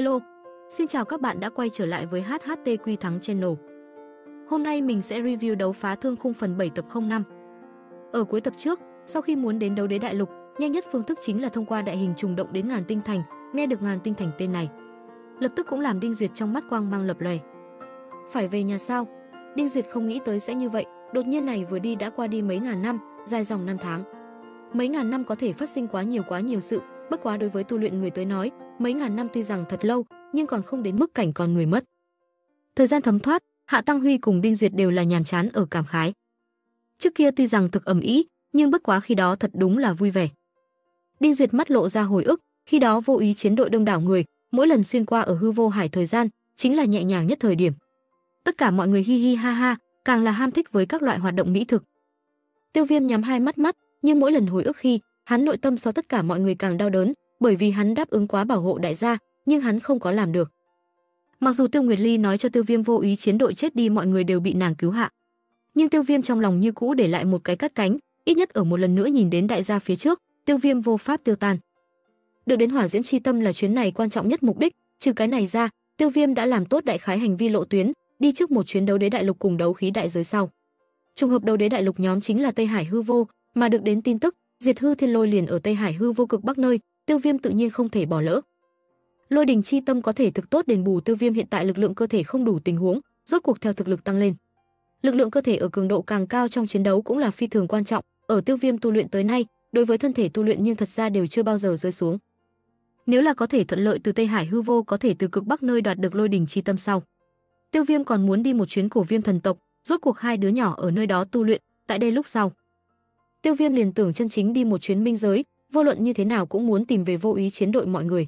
Hello, xin chào các bạn đã quay trở lại với HHTQ Thắng Channel. Hôm nay mình sẽ review Đấu Phá Thương Khung phần 7 tập 05. Ở cuối tập trước, sau khi muốn đến Đấu Đế Đại Lục, nhanh nhất phương thức chính là thông qua đại hình trùng động đến Ngàn Tinh Thành. Nghe được Ngàn Tinh Thành tên này, lập tức cũng làm Đinh Duyệt trong mắt quang mang lập lòe. Phải về nhà sao? Đinh Duyệt không nghĩ tới sẽ như vậy, đột nhiên này vừa đi đã qua đi mấy ngàn năm, dài dòng năm tháng. Mấy ngàn năm có thể phát sinh quá nhiều sự, bất quá đối với tu luyện người tới nói, mấy ngàn năm tuy rằng thật lâu, nhưng còn không đến mức cảnh con người mất. Thời gian thấm thoát, Hạ Tăng Huy cùng Đinh Duyệt đều là nhàm chán ở Cảm Khái. Trước kia tuy rằng thực ầm ĩ, nhưng bất quá khi đó thật đúng là vui vẻ. Đinh Duyệt mắt lộ ra hồi ức, khi đó vô ý chiến đội đông đảo người, mỗi lần xuyên qua ở hư vô hải thời gian, chính là nhẹ nhàng nhất thời điểm. Tất cả mọi người hi hi ha ha, càng là ham thích với các loại hoạt động mỹ thực. Tiêu Viêm nhắm hai mắt, nhưng mỗi lần hồi ức khi, hắn nội tâm so tất cả mọi người càng đau đớn, bởi vì hắn đáp ứng quá bảo hộ đại gia, nhưng hắn không có làm được. Mặc dù Tiêu Nguyệt Ly nói cho Tiêu Viêm vô ý chiến đội chết đi mọi người đều bị nàng cứu hạ, nhưng Tiêu Viêm trong lòng như cũ để lại một cái cắt cánh, ít nhất ở một lần nữa nhìn đến đại gia phía trước, Tiêu Viêm vô pháp tiêu tan. Được đến hỏa diễm chi tâm là chuyến này quan trọng nhất mục đích, trừ cái này ra, Tiêu Viêm đã làm tốt đại khái hành vi lộ tuyến, đi trước một chuyến Đấu Đế Đại Lục cùng Đấu Khí Đại Giới sau. Trùng hợp Đấu Đế Đại Lục nhóm chính là Tây Hải Hư Vô, mà được đến tin tức, Diệt Hư Thiên Lôi liền ở Tây Hải Hư Vô cực bắc nơi, Tiêu Viêm tự nhiên không thể bỏ lỡ. Lôi Đình Chi Tâm có thể thực tốt đền bù Tiêu Viêm hiện tại lực lượng cơ thể không đủ tình huống, rốt cuộc theo thực lực tăng lên. Lực lượng cơ thể ở cường độ càng cao trong chiến đấu cũng là phi thường quan trọng, ở Tiêu Viêm tu luyện tới nay, đối với thân thể tu luyện nhưng thật ra đều chưa bao giờ rơi xuống. Nếu là có thể thuận lợi từ Tây Hải Hư Vô có thể từ cực bắc nơi đoạt được Lôi Đình Chi Tâm sau, Tiêu Viêm còn muốn đi một chuyến Cổ Viêm Thần Tộc, rốt cuộc hai đứa nhỏ ở nơi đó tu luyện, tại đây lúc sau, Tiêu Viêm liền tưởng chân chính đi một chuyến Minh Giới, vô luận như thế nào cũng muốn tìm về vô ý chiến đội mọi người.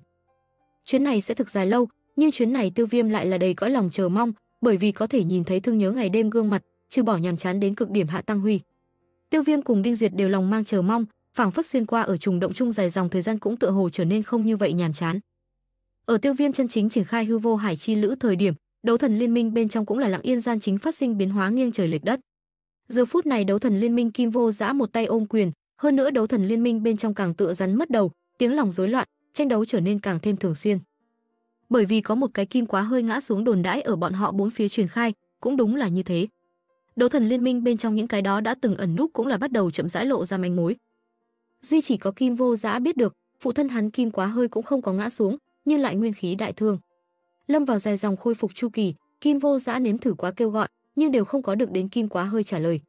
Chuyến này sẽ thực dài lâu, nhưng chuyến này Tiêu Viêm lại là đầy cõi lòng chờ mong, bởi vì có thể nhìn thấy thương nhớ ngày đêm gương mặt, trừ bỏ nhàm chán đến cực điểm Hạ Tăng Huy. Tiêu Viêm cùng Đinh Duyệt đều lòng mang chờ mong, phảng phất xuyên qua ở trùng động chung dài dòng thời gian cũng tựa hồ trở nên không như vậy nhàm chán. Ở Tiêu Viêm chân chính triển khai hư vô hải chi lữ thời điểm, Đấu Thần Liên Minh bên trong cũng là lặng yên gian chính phát sinh biến hóa nghiêng trời lệch đất. Giờ phút này Đấu Thần Liên Minh Kim Vô Dã một tay ôm quyền, hơn nữa Đấu Thần Liên Minh bên trong càng tựa rắn mất đầu, tiếng lòng rối loạn, tranh đấu trở nên càng thêm thường xuyên. Bởi vì có một cái kim quá hơi ngã xuống đồn đãi ở bọn họ bốn phía truyền khai, cũng đúng là như thế. Đấu Thần Liên Minh bên trong những cái đó đã từng ẩn núp cũng là bắt đầu chậm rãi lộ ra manh mối. Duy chỉ có Kim Vô Dã biết được, phụ thân hắn Kim Quá Hơi cũng không có ngã xuống, nhưng lại nguyên khí đại thương. Lâm vào dài dòng khôi phục chu kỳ, Kim Vô Dã nếm thử quá kêu gọi, nhưng đều không có được đến Kim Quá Hơi trả lời.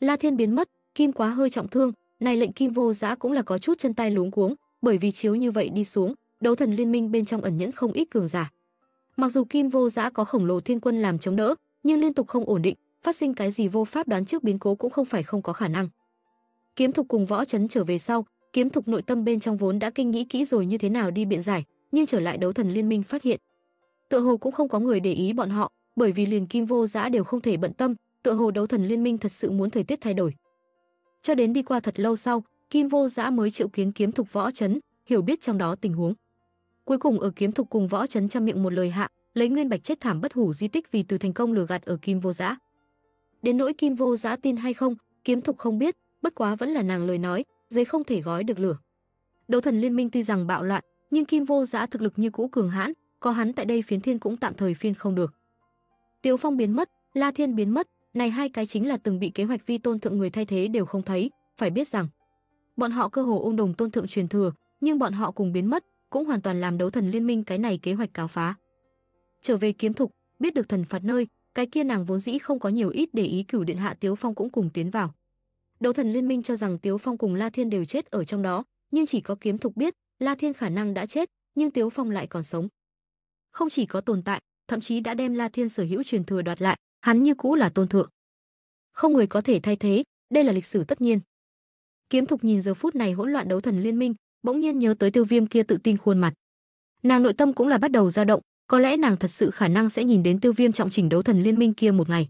La Thiên biến mất, Kim Quá Hơi trọng thương, này lệnh Kim Vô Dã cũng là có chút chân tay luống cuống, bởi vì chiếu như vậy đi xuống, Đấu Thần Liên Minh bên trong ẩn nhẫn không ít cường giả. Mặc dù Kim Vô Dã có khổng lồ thiên quân làm chống đỡ, nhưng liên tục không ổn định, phát sinh cái gì vô pháp đoán trước biến cố cũng không phải không có khả năng. Kiếm Thục cùng Võ Trấn trở về sau, Kiếm Thục nội tâm bên trong vốn đã kinh nghĩ kỹ rồi như thế nào đi biện giải, nhưng trở lại Đấu Thần Liên Minh phát hiện, tựa hồ cũng không có người để ý bọn họ, bởi vì liền Kim Vô Dã đều không thể bận tâm, tựa hồ Đấu Thần Liên Minh thật sự muốn thời tiết thay đổi. Cho đến đi qua thật lâu sau, Kim Vô Dã mới triệu kiến Kiếm Thục Võ Trấn, hiểu biết trong đó tình huống. Cuối cùng ở Kiếm Thục cùng Võ Trấn trăm miệng một lời hạ, lấy nguyên bạch chết thảm bất hủ di tích vì từ thành công lừa gạt ở Kim Vô Dã. Đến nỗi Kim Vô Dã tin hay không, Kiếm Thục không biết, bất quá vẫn là nàng lời nói, giấy không thể gói được lửa. Đấu Thần Liên Minh tuy rằng bạo loạn, nhưng Kim Vô Dã thực lực như cũ cường hãn, có hắn tại đây phiến thiên cũng tạm thời phiên không được. Tiêu Phong biến mất, La Thiên biến mất, này hai cái chính là từng bị kế hoạch vi tôn thượng người thay thế đều không thấy, phải biết rằng bọn họ cơ hồ ôm đồng tôn thượng truyền thừa, nhưng bọn họ cùng biến mất, cũng hoàn toàn làm Đấu Thần Liên Minh cái này kế hoạch cáo phá. Trở về Kiếm Thục, biết được thần phạt nơi, cái kia nàng vốn dĩ không có nhiều ít để ý Cửu Điện Hạ Tiêu Phong cũng cùng tiến vào. Đấu Thần Liên Minh cho rằng Tiêu Phong cùng La Thiên đều chết ở trong đó, nhưng chỉ có Kiếm Thục biết, La Thiên khả năng đã chết, nhưng Tiêu Phong lại còn sống. Không chỉ có tồn tại, thậm chí đã đem La Thiên sở hữu truyền thừa đoạt lại, hắn như cũ là tôn thượng. Không người có thể thay thế, đây là lịch sử tất nhiên. Kiếm Thục nhìn giờ phút này hỗn loạn Đấu Thần Liên Minh, bỗng nhiên nhớ tới Tiêu Viêm kia tự tin khuôn mặt. Nàng nội tâm cũng là bắt đầu dao động, có lẽ nàng thật sự khả năng sẽ nhìn đến Tiêu Viêm trọng chỉnh Đấu Thần Liên Minh kia một ngày.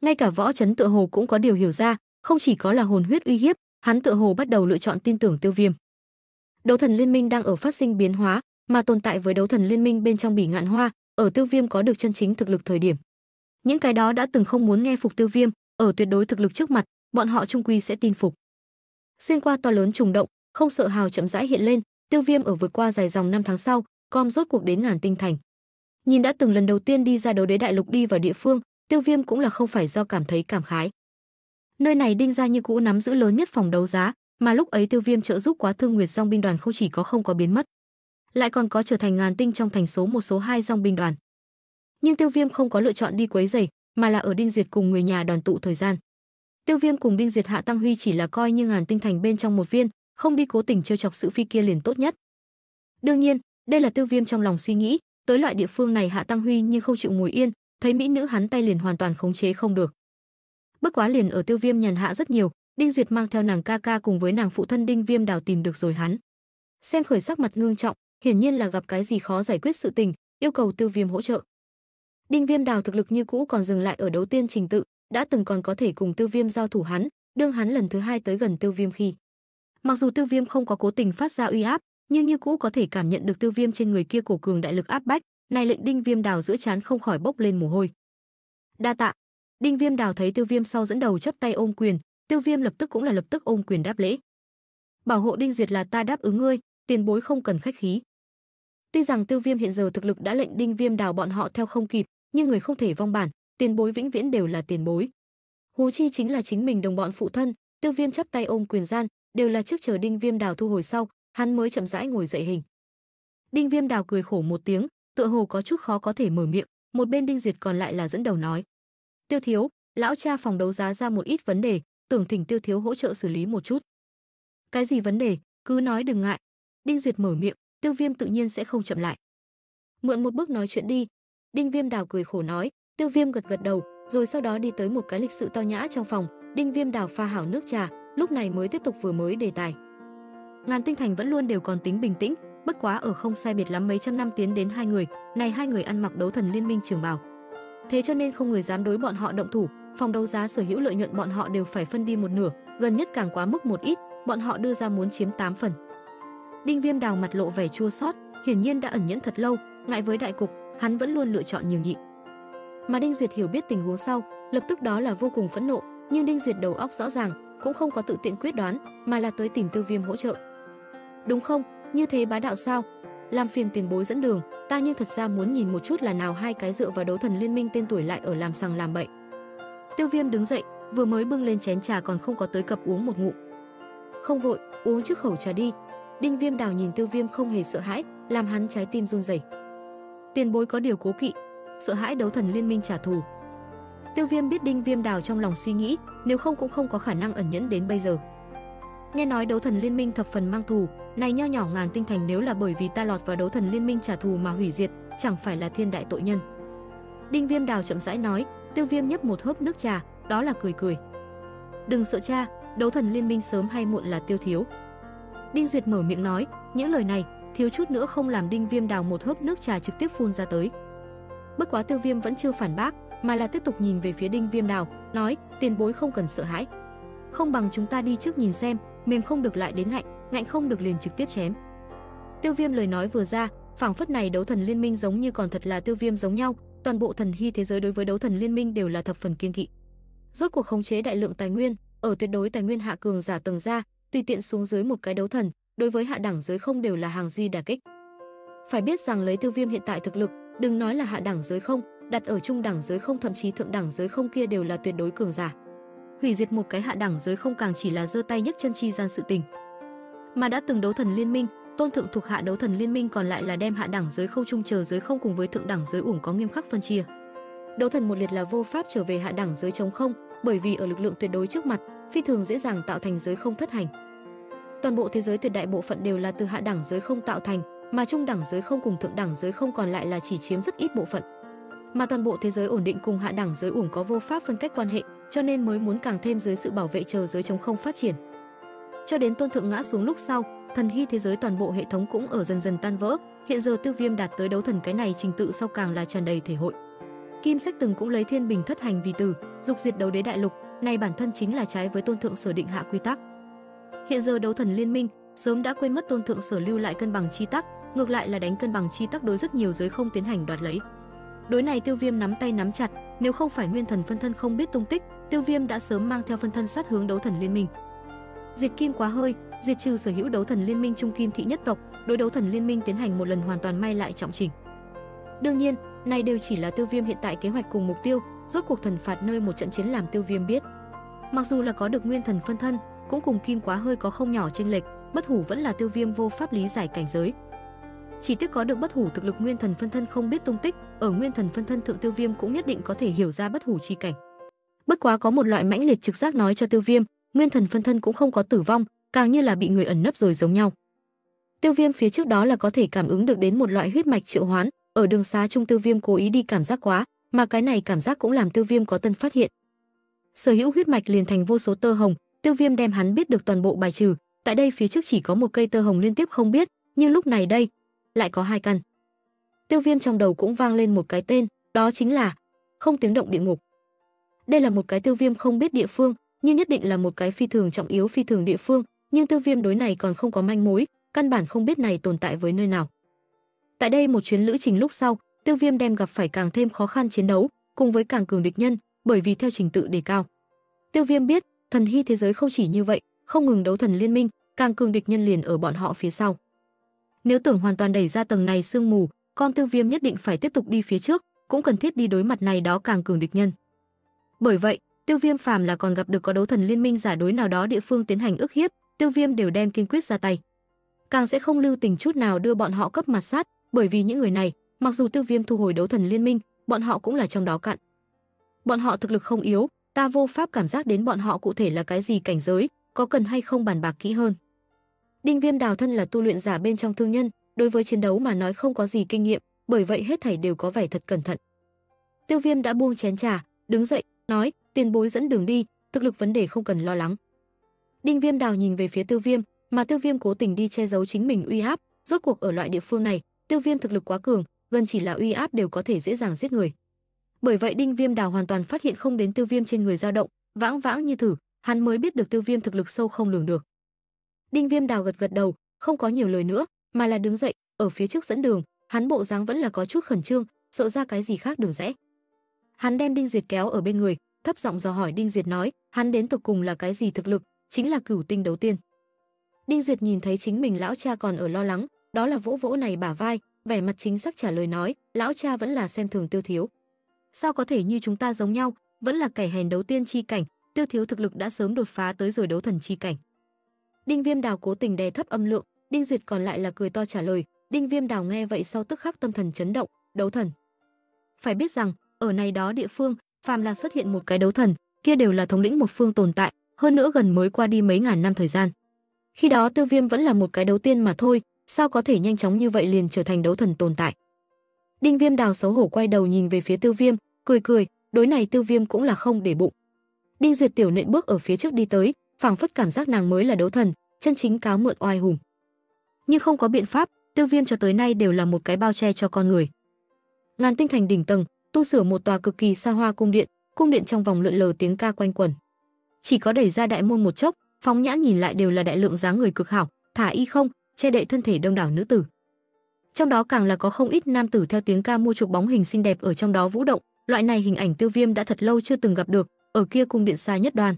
Ngay cả Võ Trấn tựa hồ cũng có điều hiểu ra, không chỉ có là hồn huyết uy hiếp, hắn tựa hồ bắt đầu lựa chọn tin tưởng Tiêu Viêm. Đấu Thần Liên Minh đang ở phát sinh biến hóa, mà tồn tại với Đấu Thần Liên Minh bên trong Bỉ Ngạn Hoa, ở Tiêu Viêm có được chân chính thực lực thời điểm, những cái đó đã từng không muốn nghe phục Tiêu Viêm, ở tuyệt đối thực lực trước mặt, bọn họ chung quy sẽ tin phục. Xuyên qua to lớn trùng động, không sợ hào chậm rãi hiện lên, Tiêu Viêm ở vượt qua dài dòng năm tháng sau, com rốt cuộc đến Ngàn Tinh Thành. Nhìn đã từng lần đầu tiên đi ra Đấu Đế Đại Lục đi vào địa phương, Tiêu Viêm cũng là không phải do cảm thấy cảm khái. Nơi này Đinh gia như cũ nắm giữ lớn nhất phòng đấu giá, mà lúc ấy Tiêu Viêm trợ giúp quá Thương Nguyệt dòng binh đoàn không chỉ có không có biến mất, lại còn có trở thành Ngàn Tinh trong thành số 1 số 2 dòng binh đoàn. Nhưng Tiêu Viêm không có lựa chọn đi quấy rầy, mà là ở Đinh Duyệt cùng người nhà đoàn tụ thời gian. Tiêu Viêm cùng Đinh Duyệt, Hạ Tăng Huy chỉ là coi như Ngàn Tinh Thành bên trong một viên, không đi cố tình trêu chọc sự phi kia liền tốt nhất. Đương nhiên, đây là Tiêu Viêm trong lòng suy nghĩ, tới loại địa phương này Hạ Tăng Huy nhưng không chịu ngồi yên, thấy mỹ nữ hắn tay liền hoàn toàn khống chế không được. Bất quá liền ở Tiêu Viêm nhàn hạ rất nhiều, Đinh Duyệt mang theo nàng ca ca cùng với nàng phụ thân Đinh Viêm Đào tìm được rồi hắn. Xem khởi sắc mặt ngương trọng, hiển nhiên là gặp cái gì khó giải quyết sự tình, yêu cầu Tiêu Viêm hỗ trợ. Đinh Viêm Đào thực lực như cũ còn dừng lại ở Đấu Tiên trình tự, đã từng còn có thể cùng Tiêu Viêm giao thủ hắn, đương hắn lần thứ hai tới gần Tiêu Viêm khi, mặc dù Tiêu Viêm không có cố tình phát ra uy áp, nhưng như cũ có thể cảm nhận được Tiêu Viêm trên người kia cổ cường đại lực áp bách, này lệnh Đinh Viêm Đào giữa trán không khỏi bốc lên mồ hôi. Đa tạ. Đinh Viêm Đào thấy Tiêu Viêm sau dẫn đầu chắp tay ôm quyền, Tiêu Viêm lập tức ôm quyền đáp lễ. Bảo hộ Đinh Duyệt là ta đáp ứng ngươi, tiền bối không cần khách khí. Tuy rằng Tiêu Viêm hiện giờ thực lực đã lệnh Đinh Viêm Đào bọn họ theo không kịp, nhưng người không thể vong bản, tiền bối vĩnh viễn đều là tiền bối. Huống chi chính là chính mình đồng bọn phụ thân, Tiêu Viêm chắp tay ôm quyền gian, đều là trước chờ Đinh Viêm Đào thu hồi sau, hắn mới chậm rãi ngồi dậy hình. Đinh Viêm Đào cười khổ một tiếng, tựa hồ có chút khó có thể mở miệng, một bên Đinh Duyệt còn lại là dẫn đầu nói: "Tiêu thiếu, lão cha phòng đấu giá ra một ít vấn đề, tưởng thỉnh Tiêu thiếu hỗ trợ xử lý một chút." "Cái gì vấn đề, cứ nói đừng ngại." Đinh Duyệt mở miệng, Tiêu Viêm tự nhiên sẽ không chậm lại. "Mượn một bước nói chuyện đi." Đinh Viêm Đào cười khổ nói, Tiêu Viêm gật gật đầu, rồi sau đó đi tới một cái lịch sự tao nhã trong phòng, Đinh Viêm Đào pha hảo nước trà, lúc này mới tiếp tục vừa mới đề tài. Ngàn Tinh Thành vẫn luôn đều còn tính bình tĩnh, bất quá ở không sai biệt lắm mấy trăm năm tiến đến hai người ăn mặc Đấu Thần Liên Minh trường bào. Thế cho nên không người dám đối bọn họ động thủ, phòng đấu giá sở hữu lợi nhuận bọn họ đều phải phân đi một nửa, gần nhất càng quá mức một ít, bọn họ đưa ra muốn chiếm 8 phần. Đinh Viêm Đào mặt lộ vẻ chua xót, hiển nhiên đã ẩn nhẫn thật lâu, ngại với đại cục, hắn vẫn luôn lựa chọn nhường nhịn. Mà Đinh Duyệt hiểu biết tình huống sau, lập tức đó là vô cùng phẫn nộ, nhưng Đinh Duyệt đầu óc rõ ràng, cũng không có tự tiện quyết đoán, mà là tới tìm Tiêu Viêm hỗ trợ. "Đúng không, như thế bá đạo sao? Làm phiền tiền bối dẫn đường, ta nhưng thật ra muốn nhìn một chút là nào hai cái dựa vào Đấu Thần Liên Minh tên tuổi lại ở làm sằng làm bậy." Tiêu Viêm đứng dậy, vừa mới bưng lên chén trà còn không có tới cập uống một ngụm. "Không vội, uống trước khẩu trà đi." Đinh Viêm Đào nhìn Tiêu Viêm không hề sợ hãi, làm hắn trái tim run rẩy. "Tiền bối có điều cố kỵ, sợ hãi Đấu Thần Liên Minh trả thù." Tiêu Viêm biết Đinh Viêm Đào trong lòng suy nghĩ, nếu không cũng không có khả năng ẩn nhẫn đến bây giờ. "Nghe nói Đấu Thần Liên Minh thập phần mang thù, này nho nhỏ Ngàn Tinh Thành nếu là bởi vì ta lọt vào Đấu Thần Liên Minh trả thù mà hủy diệt, chẳng phải là thiên đại tội nhân." Đinh Viêm Đào chậm rãi nói. Tiêu Viêm nhấp một hớp nước trà, đó là cười cười. "Đừng sợ cha, Đấu Thần Liên Minh sớm hay muộn là Tiêu thiếu." Đinh Duyệt mở miệng nói, những lời này thiếu chút nữa không làm Đinh Viêm Đào một hớp nước trà trực tiếp phun ra tới. Bất quá Tiêu Viêm vẫn chưa phản bác, mà là tiếp tục nhìn về phía Đinh Viêm Đào, nói: "Tiền bối không cần sợ hãi, không bằng chúng ta đi trước nhìn xem, mềm không được lại đến ngạnh, ngạnh không được liền trực tiếp chém." Tiêu Viêm lời nói vừa ra, phảng phất này Đấu Thần Liên Minh giống như còn thật là Tiêu Viêm giống nhau, toàn bộ thần hy thế giới đối với Đấu Thần Liên Minh đều là thập phần kiêng kỵ. Rốt cuộc khống chế đại lượng tài nguyên, ở tuyệt đối tài nguyên hạ cường giả tầng ra, tùy tiện xuống dưới một cái đấu thần, đối với hạ đẳng giới không đều là hàng duy đả kích. Phải biết rằng lấy Tiêu Viêm hiện tại thực lực, đừng nói là hạ đẳng giới không, đặt ở trung đẳng giới không thậm chí thượng đẳng giới không kia đều là tuyệt đối cường giả. Hủy diệt một cái hạ đẳng giới không càng chỉ là giơ tay nhấc chân chi gian sự tình. Mà đã từng Đấu Thần Liên Minh, tôn thượng thuộc hạ Đấu Thần Liên Minh còn lại là đem hạ đẳng giới không, trung chờ giới không cùng với thượng đẳng giới uổng có nghiêm khắc phân chia. Đấu thần một liệt là vô pháp trở về hạ đẳng giới trống không, bởi vì ở lực lượng tuyệt đối trước mặt, phi thường dễ dàng tạo thành giới không thất hành. Toàn bộ thế giới tuyệt đại bộ phận đều là từ hạ đẳng giới không tạo thành, mà trung đẳng giới không cùng thượng đẳng giới không còn lại là chỉ chiếm rất ít bộ phận. Mà toàn bộ thế giới ổn định cùng hạ đẳng giới uổng có vô pháp phân cách quan hệ, cho nên mới muốn càng thêm dưới sự bảo vệ chờ giới trống không phát triển. Cho đến tôn thượng ngã xuống lúc sau, thần hy thế giới toàn bộ hệ thống cũng ở dần dần tan vỡ, hiện giờ Tiêu Viêm đạt tới đấu thần cái này trình tự sau càng là tràn đầy thể hội. Kim Sách từng cũng lấy thiên bình thất hành vì từ, dục diệt Đấu Đế Đại Lục, này bản thân chính là trái với tôn thượng sở định hạ quy tắc. Hiện giờ Đấu Thần Liên Minh sớm đã quên mất tôn thượng sở lưu lại cân bằng chi tắc, ngược lại là đánh cân bằng chi tắc đối rất nhiều giới không tiến hành đoạt lấy. Đối này Tiêu Viêm nắm tay nắm chặt, nếu không phải nguyên thần phân thân không biết tung tích, Tiêu Viêm đã sớm mang theo phân thân sát hướng Đấu Thần Liên Minh. Diệt Kim Quá Hơi, diệt trừ sở hữu Đấu Thần Liên Minh Trung Kim thị nhất tộc, đối Đấu Thần Liên Minh tiến hành một lần hoàn toàn may lại trọng chỉnh. Đương nhiên, này đều chỉ là Tiêu Viêm hiện tại kế hoạch cùng mục tiêu, rốt cuộc thần phạt nơi một trận chiến làm Tiêu Viêm biết. Mặc dù là có được Nguyên Thần Phân Thân, cũng cùng Kim Quá Hơi có không nhỏ chênh lệch, Bất Hủ vẫn là Tiêu Viêm vô pháp lý giải cảnh giới. Chỉ tiếc có được Bất Hủ thực lực Nguyên Thần Phân Thân không biết tung tích, ở Nguyên Thần Phân Thân thượng Tiêu Viêm cũng nhất định có thể hiểu ra Bất Hủ chi cảnh. Bất quá có một loại mãnh liệt trực giác nói cho Tiêu Viêm, Nguyên Thần Phân Thân cũng không có tử vong, càng như là bị người ẩn nấp rồi giống nhau. Tiêu Viêm phía trước đó là có thể cảm ứng được đến một loại huyết mạch triệu hoán, ở đường xá trung Tiêu Viêm cố ý đi cảm giác quá, mà cái này cảm giác cũng làm Tiêu Viêm có tân phát hiện. Sở hữu huyết mạch liền thành vô số tơ hồng, Tiêu Viêm đem hắn biết được toàn bộ bài trừ, tại đây phía trước chỉ có một cây tơ hồng liên tiếp không biết, nhưng lúc này đây lại có hai căn. Tiêu Viêm trong đầu cũng vang lên một cái tên, đó chính là Không Tiếng Động Địa Ngục. Đây là một cái Tiêu Viêm không biết địa phương, nhưng nhất định là một cái phi thường trọng yếu phi thường địa phương, nhưng Tiêu Viêm đối này còn không có manh mối, căn bản không biết này tồn tại với nơi nào. Tại đây một chuyến lữ trình lúc sau, Tiêu Viêm đem gặp phải càng thêm khó khăn chiến đấu, cùng với càng cường địch nhân, bởi vì theo trình tự đề cao. Tiêu Viêm biết, thần hy thế giới không chỉ như vậy, không ngừng Đấu Thần Liên Minh, càng cường địch nhân liền ở bọn họ phía sau. Nếu tưởng hoàn toàn đẩy ra tầng này sương mù, con Tiêu Viêm nhất định phải tiếp tục đi phía trước, cũng cần thiết đi đối mặt này đó càng cường địch nhân. Bởi vậy, Tiêu Viêm phàm là còn gặp được có Đấu Thần Liên Minh giả đối nào đó địa phương tiến hành ức hiếp, Tiêu Viêm đều đem kiên quyết ra tay, càng sẽ không lưu tình chút nào đưa bọn họ cấp mặt sát, bởi vì những người này, mặc dù Tiêu Viêm thu hồi Đấu Thần Liên Minh, bọn họ cũng là trong đó cặn. Bọn họ thực lực không yếu, ta vô pháp cảm giác đến bọn họ cụ thể là cái gì cảnh giới, có cần hay không bàn bạc kỹ hơn. Đinh Viêm Đào thân là tu luyện giả bên trong thương nhân, đối với chiến đấu mà nói không có gì kinh nghiệm, bởi vậy hết thảy đều có vẻ thật cẩn thận. Tiêu Viêm đã buông chén trà, đứng dậy, nói, tiền bối dẫn đường đi, thực lực vấn đề không cần lo lắng. Đinh Viêm Đào nhìn về phía Tiêu Viêm, mà Tiêu Viêm cố tình đi che giấu chính mình uy áp, rốt cuộc ở loại địa phương này, Tiêu Viêm thực lực quá cường, gần chỉ là uy áp đều có thể dễ dàng giết người. Bởi vậy Đinh Viêm Đào hoàn toàn phát hiện không đến Tiêu Viêm trên người dao động, vãng vãng như thử, hắn mới biết được Tiêu Viêm thực lực sâu không lường được. Đinh Viêm Đào gật gật đầu, không có nhiều lời nữa, mà là đứng dậy, ở phía trước dẫn đường, hắn bộ dáng vẫn là có chút khẩn trương, sợ ra cái gì khác đường rẽ. Hắn đem Đinh Duyệt kéo ở bên người, thấp giọng dò hỏi Đinh Duyệt nói, hắn đến tột cùng là cái gì thực lực, chính là cửu tinh đấu tiên. Đinh Duyệt nhìn thấy chính mình lão cha còn ở lo lắng, đó là vỗ vỗ này bả vai, vẻ mặt chính xác trả lời nói, lão cha vẫn là xem thường Tiêu thiếu. Sao có thể như chúng ta giống nhau, vẫn là kẻ hèn đấu tiên chi cảnh, Tiêu thiếu thực lực đã sớm đột phá tới rồi đấu thần chi cảnh. Đinh Viêm Đào cố tình đè thấp âm lượng, Đinh Duyệt còn lại là cười to trả lời, Đinh Viêm Đào nghe vậy sau tức khắc tâm thần chấn động, đấu thần. Phải biết rằng, ở này đó địa phương, phàm là xuất hiện một cái đấu thần, kia đều là thống lĩnh một phương tồn tại, hơn nữa gần mới qua đi mấy ngàn năm thời gian. Khi đó Tiêu Viêm vẫn là một cái đấu tiên mà thôi, sao có thể nhanh chóng như vậy liền trở thành đấu thần tồn tại. Đinh Viêm Đào xấu hổ quay đầu nhìn về phía Tiêu Viêm, cười cười, đối này Tiêu Viêm cũng là không để bụng. Đinh Duyệt tiểu nện bước ở phía trước đi tới, phảng phất cảm giác nàng mới là đấu thần, chân chính cáo mượn oai hùng. Nhưng không có biện pháp, Tiêu Viêm cho tới nay đều là một cái bao che cho con người. Ngàn Tinh Thành đỉnh tầng, tu sửa một tòa cực kỳ xa hoa cung điện trong vòng lượn lờ tiếng ca quanh quẩn. Chỉ có đẩy ra đại môn một chốc, phóng nhãn nhìn lại đều là đại lượng dáng người cực hảo, thả y không, che đậy thân thể đông đảo nữ tử. Trong đó càng là có không ít nam tử theo tiếng ca mua chụp bóng hình xinh đẹp ở trong đó vũ động, loại này hình ảnh Tiêu Viêm đã thật lâu chưa từng gặp được, ở kia cung điện xa nhất đoàn.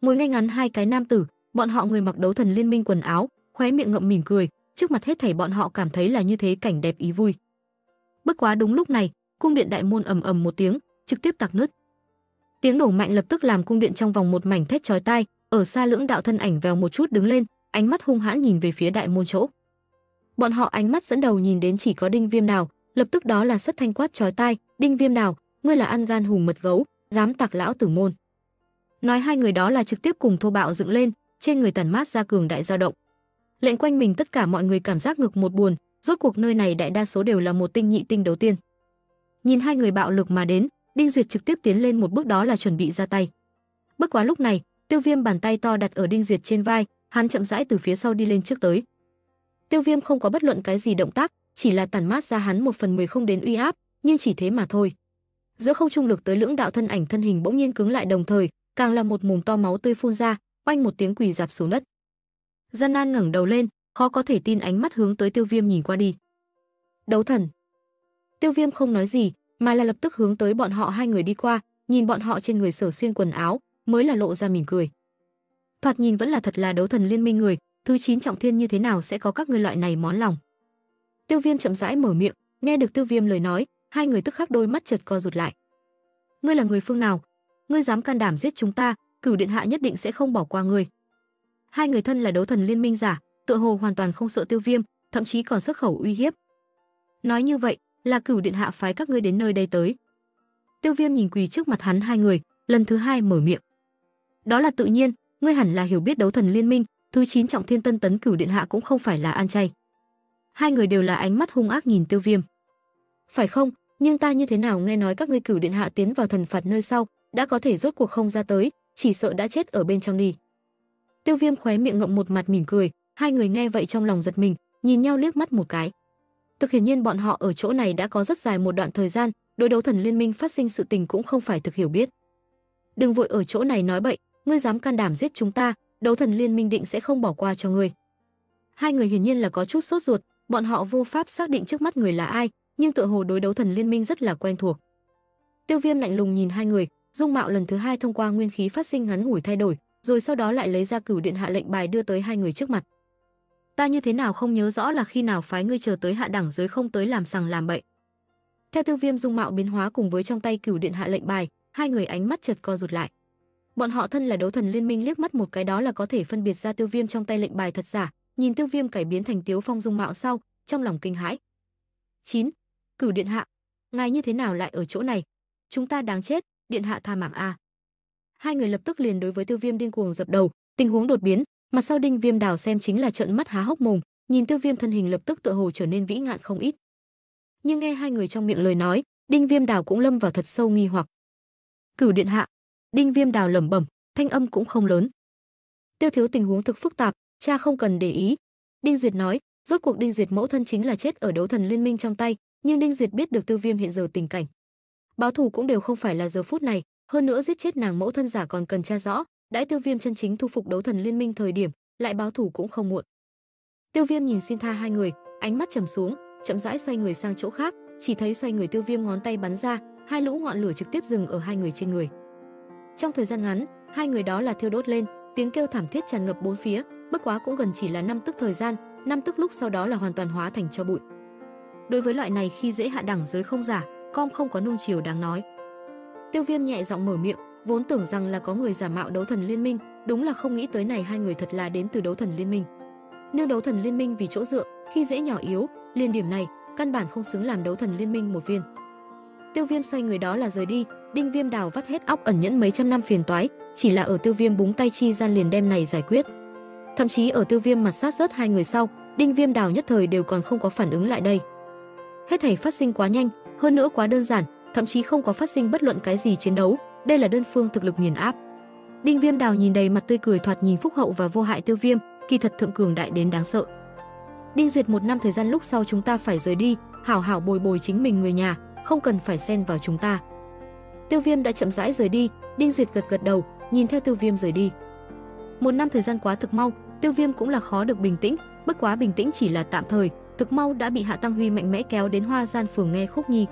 Ngồi ngay ngắn hai cái nam tử, bọn họ người mặc đấu thần liên minh quần áo, khóe miệng ngậm mỉm cười, trước mặt hết thảy bọn họ cảm thấy là như thế cảnh đẹp ý vui. Bất quá đúng lúc này, cung điện đại môn ầm ầm một tiếng, trực tiếp tạc nứt. Tiếng nổ mạnh lập tức làm cung điện trong vòng một mảnh thét chói tai, ở xa lưỡng đạo thân ảnh vèo một chút đứng lên, ánh mắt hung hãn nhìn về phía đại môn chỗ. Bọn họ ánh mắt dẫn đầu nhìn đến chỉ có Đinh Viêm Đào, lập tức đó là sất thanh quát chói tai, Đinh Viêm Đào, ngươi là ăn gan hùm mật gấu, dám tạc lão tử môn. Nói hai người đó là trực tiếp cùng thô bạo dựng lên, trên người tản mát ra cường đại dao động. Lệnh quanh mình tất cả mọi người cảm giác ngực một buồn, rốt cuộc nơi này đại đa số đều là một tinh nhị tinh đấu tiên. Nhìn hai người bạo lực mà đến, Đinh Duyệt trực tiếp tiến lên một bước đó là chuẩn bị ra tay. Bất quá lúc này, Tiêu Viêm bàn tay to đặt ở Đinh Duyệt trên vai, hắn chậm rãi từ phía sau đi lên trước tới. Tiêu Viêm không có bất luận cái gì động tác, chỉ là tản mát ra hắn 1/10 không đến uy áp, nhưng chỉ thế mà thôi. Giữa không trung lực tới lưỡng đạo thân ảnh thân hình bỗng nhiên cứng lại đồng thời, càng là một mồm to máu tươi phun ra, oanh một tiếng quỳ dạp xuống đất. Gian Nan ngẩng đầu lên, khó có thể tin ánh mắt hướng tới Tiêu Viêm nhìn qua đi. Đấu thần. Tiêu Viêm không nói gì, mà là lập tức hướng tới bọn họ hai người đi qua, nhìn bọn họ trên người sở xuyên quần áo, mới là lộ ra mỉm cười. Thoạt nhìn vẫn là thật là đấu thần liên minh người, thứ 9 trọng thiên như thế nào sẽ có các ngươi loại này món lòng. Tiêu Viêm chậm rãi mở miệng, nghe được Tiêu Viêm lời nói, hai người tức khắc đôi mắt chợt co rụt lại. Ngươi là người phương nào? Ngươi dám can đảm giết chúng ta, Cửu Điện Hạ nhất định sẽ không bỏ qua ngươi. Hai người thân là Đấu Thần Liên Minh giả, tựa hồ hoàn toàn không sợ Tiêu Viêm, thậm chí còn xuất khẩu uy hiếp. Nói như vậy, là Cửu Điện Hạ phái các ngươi đến nơi đây tới. Tiêu Viêm nhìn quỳ trước mặt hắn hai người, lần thứ hai mở miệng. Đó là tự nhiên, ngươi hẳn là hiểu biết Đấu Thần Liên Minh, thứ 9 trọng thiên tân tấn Cửu Điện Hạ cũng không phải là ăn chay. Hai người đều là ánh mắt hung ác nhìn Tiêu Viêm. Phải không? Nhưng ta như thế nào nghe nói các ngươi Cửu Điện Hạ tiến vào thần phạt nơi sau, đã có thể rốt cuộc không ra tới, chỉ sợ đã chết ở bên trong đi. Tiêu Viêm khóe miệng ngậm một mặt mỉm cười, hai người nghe vậy trong lòng giật mình, nhìn nhau liếc mắt một cái. Thực hiển nhiên bọn họ ở chỗ này đã có rất dài một đoạn thời gian, đối Đấu Thần Liên Minh phát sinh sự tình cũng không phải thực hiểu biết. Đừng vội ở chỗ này nói bậy, ngươi dám can đảm giết chúng ta, Đấu Thần Liên Minh định sẽ không bỏ qua cho ngươi. Hai người hiển nhiên là có chút sốt ruột, bọn họ vô pháp xác định trước mắt người là ai, nhưng tựa hồ đối Đấu Thần Liên Minh rất là quen thuộc. Tiêu Viêm lạnh lùng nhìn hai người, dung mạo lần thứ hai thông qua nguyên khí phát sinh ngắn ngủi thay đổi, rồi sau đó lại lấy ra Cửu Điện Hạ lệnh bài đưa tới hai người trước mặt. Ta như thế nào không nhớ rõ là khi nào phái ngươi chờ tới hạ đẳng giới không tới làm sằng làm bậy. Theo Tiêu Viêm dung mạo biến hóa cùng với trong tay Cửu Điện Hạ lệnh bài, hai người ánh mắt chợt co rụt lại. Bọn họ thân là Đấu Thần Liên Minh liếc mắt một cái đó là có thể phân biệt ra Tiêu Viêm trong tay lệnh bài thật giả, nhìn Tiêu Viêm cải biến thành Tiếu Phong dung mạo sau, trong lòng kinh hãi. 9. Cửu Điện Hạ, ngài như thế nào lại ở chỗ này? Chúng ta đáng chết, Điện Hạ tha mạng a. Hai người lập tức liền đối với Tiêu Viêm điên cuồng dập đầu, tình huống đột biến, mà sau Đinh Viêm Đào xem chính là trợn mắt há hốc mồm, nhìn Tiêu Viêm thân hình lập tức tựa hồ trở nên vĩ ngạn không ít. Nhưng nghe hai người trong miệng lời nói, Đinh Viêm Đào cũng lâm vào thật sâu nghi hoặc. Cửu Điện Hạ, Đinh Viêm Đào lẩm bẩm, thanh âm cũng không lớn. Tiêu thiếu tình huống thực phức tạp, cha không cần để ý. Đinh Duyệt nói, rốt cuộc Đinh Duyệt mẫu thân chính là chết ở Đấu Thần Liên Minh trong tay, nhưng Đinh Duyệt biết được Tiêu Viêm hiện giờ tình cảnh, báo thù cũng đều không phải là giờ phút này, hơn nữa giết chết nàng mẫu thân giả còn cần tra rõ, đãi Tiêu Viêm chân chính thu phục Đấu Thần Liên Minh thời điểm, lại báo thù cũng không muộn. Tiêu Viêm nhìn xin tha hai người, ánh mắt trầm xuống, chậm rãi xoay người sang chỗ khác, chỉ thấy xoay người Tiêu Viêm ngón tay bắn ra, hai lũ ngọn lửa trực tiếp dừng ở hai người trên người. Trong thời gian ngắn, hai người đó là thiêu đốt lên, tiếng kêu thảm thiết tràn ngập bốn phía, bất quá cũng gần chỉ là năm tức thời gian, năm tức lúc sau đó là hoàn toàn hóa thành tro bụi. Đối với loại này khi dễ hạ đẳng giới không giả, com không có nung chiều đáng nói. Tiêu Viêm nhẹ giọng mở miệng, vốn tưởng rằng là có người giả mạo Đấu Thần Liên Minh, đúng là không nghĩ tới này hai người thật là đến từ Đấu Thần Liên Minh. Nêu Đấu Thần Liên Minh vì chỗ dựa, khi dễ nhỏ yếu, liên điểm này căn bản không xứng làm Đấu Thần Liên Minh một viên. Tiêu Viêm xoay người đó là rời đi, Đinh Viêm Đào vắt hết óc ẩn nhẫn mấy trăm năm phiền toái, chỉ là ở Tiêu Viêm búng tay chi gian liền đem này giải quyết. Thậm chí ở Tiêu Viêm mặt sát rớt hai người sau, Đinh Viêm Đào nhất thời đều còn không có phản ứng lại đây. Hết thảy phát sinh quá nhanh, hơn nữa quá đơn giản, thậm chí không có phát sinh bất luận cái gì chiến đấu, đây là đơn phương thực lực nghiền áp. Đinh Viêm Đào nhìn đầy mặt tươi cười thoạt nhìn phúc hậu và vô hại Tiêu Viêm, kỳ thật thượng cường đại đến đáng sợ. Đinh Duyệt, một năm thời gian lúc sau chúng ta phải rời đi, hảo hảo bồi chính mình người nhà, không cần phải xen vào chúng ta. Tiêu Viêm đã chậm rãi rời đi, Đinh Duyệt gật gật đầu, nhìn theo Tiêu Viêm rời đi. Một năm thời gian quá thực mau, Tiêu Viêm cũng là khó được bình tĩnh, bất quá bình tĩnh chỉ là tạm thời, thực mau đã bị Hạ Tăng Huy mạnh mẽ kéo đến Hoa Gian Phường nghe khúc nhi.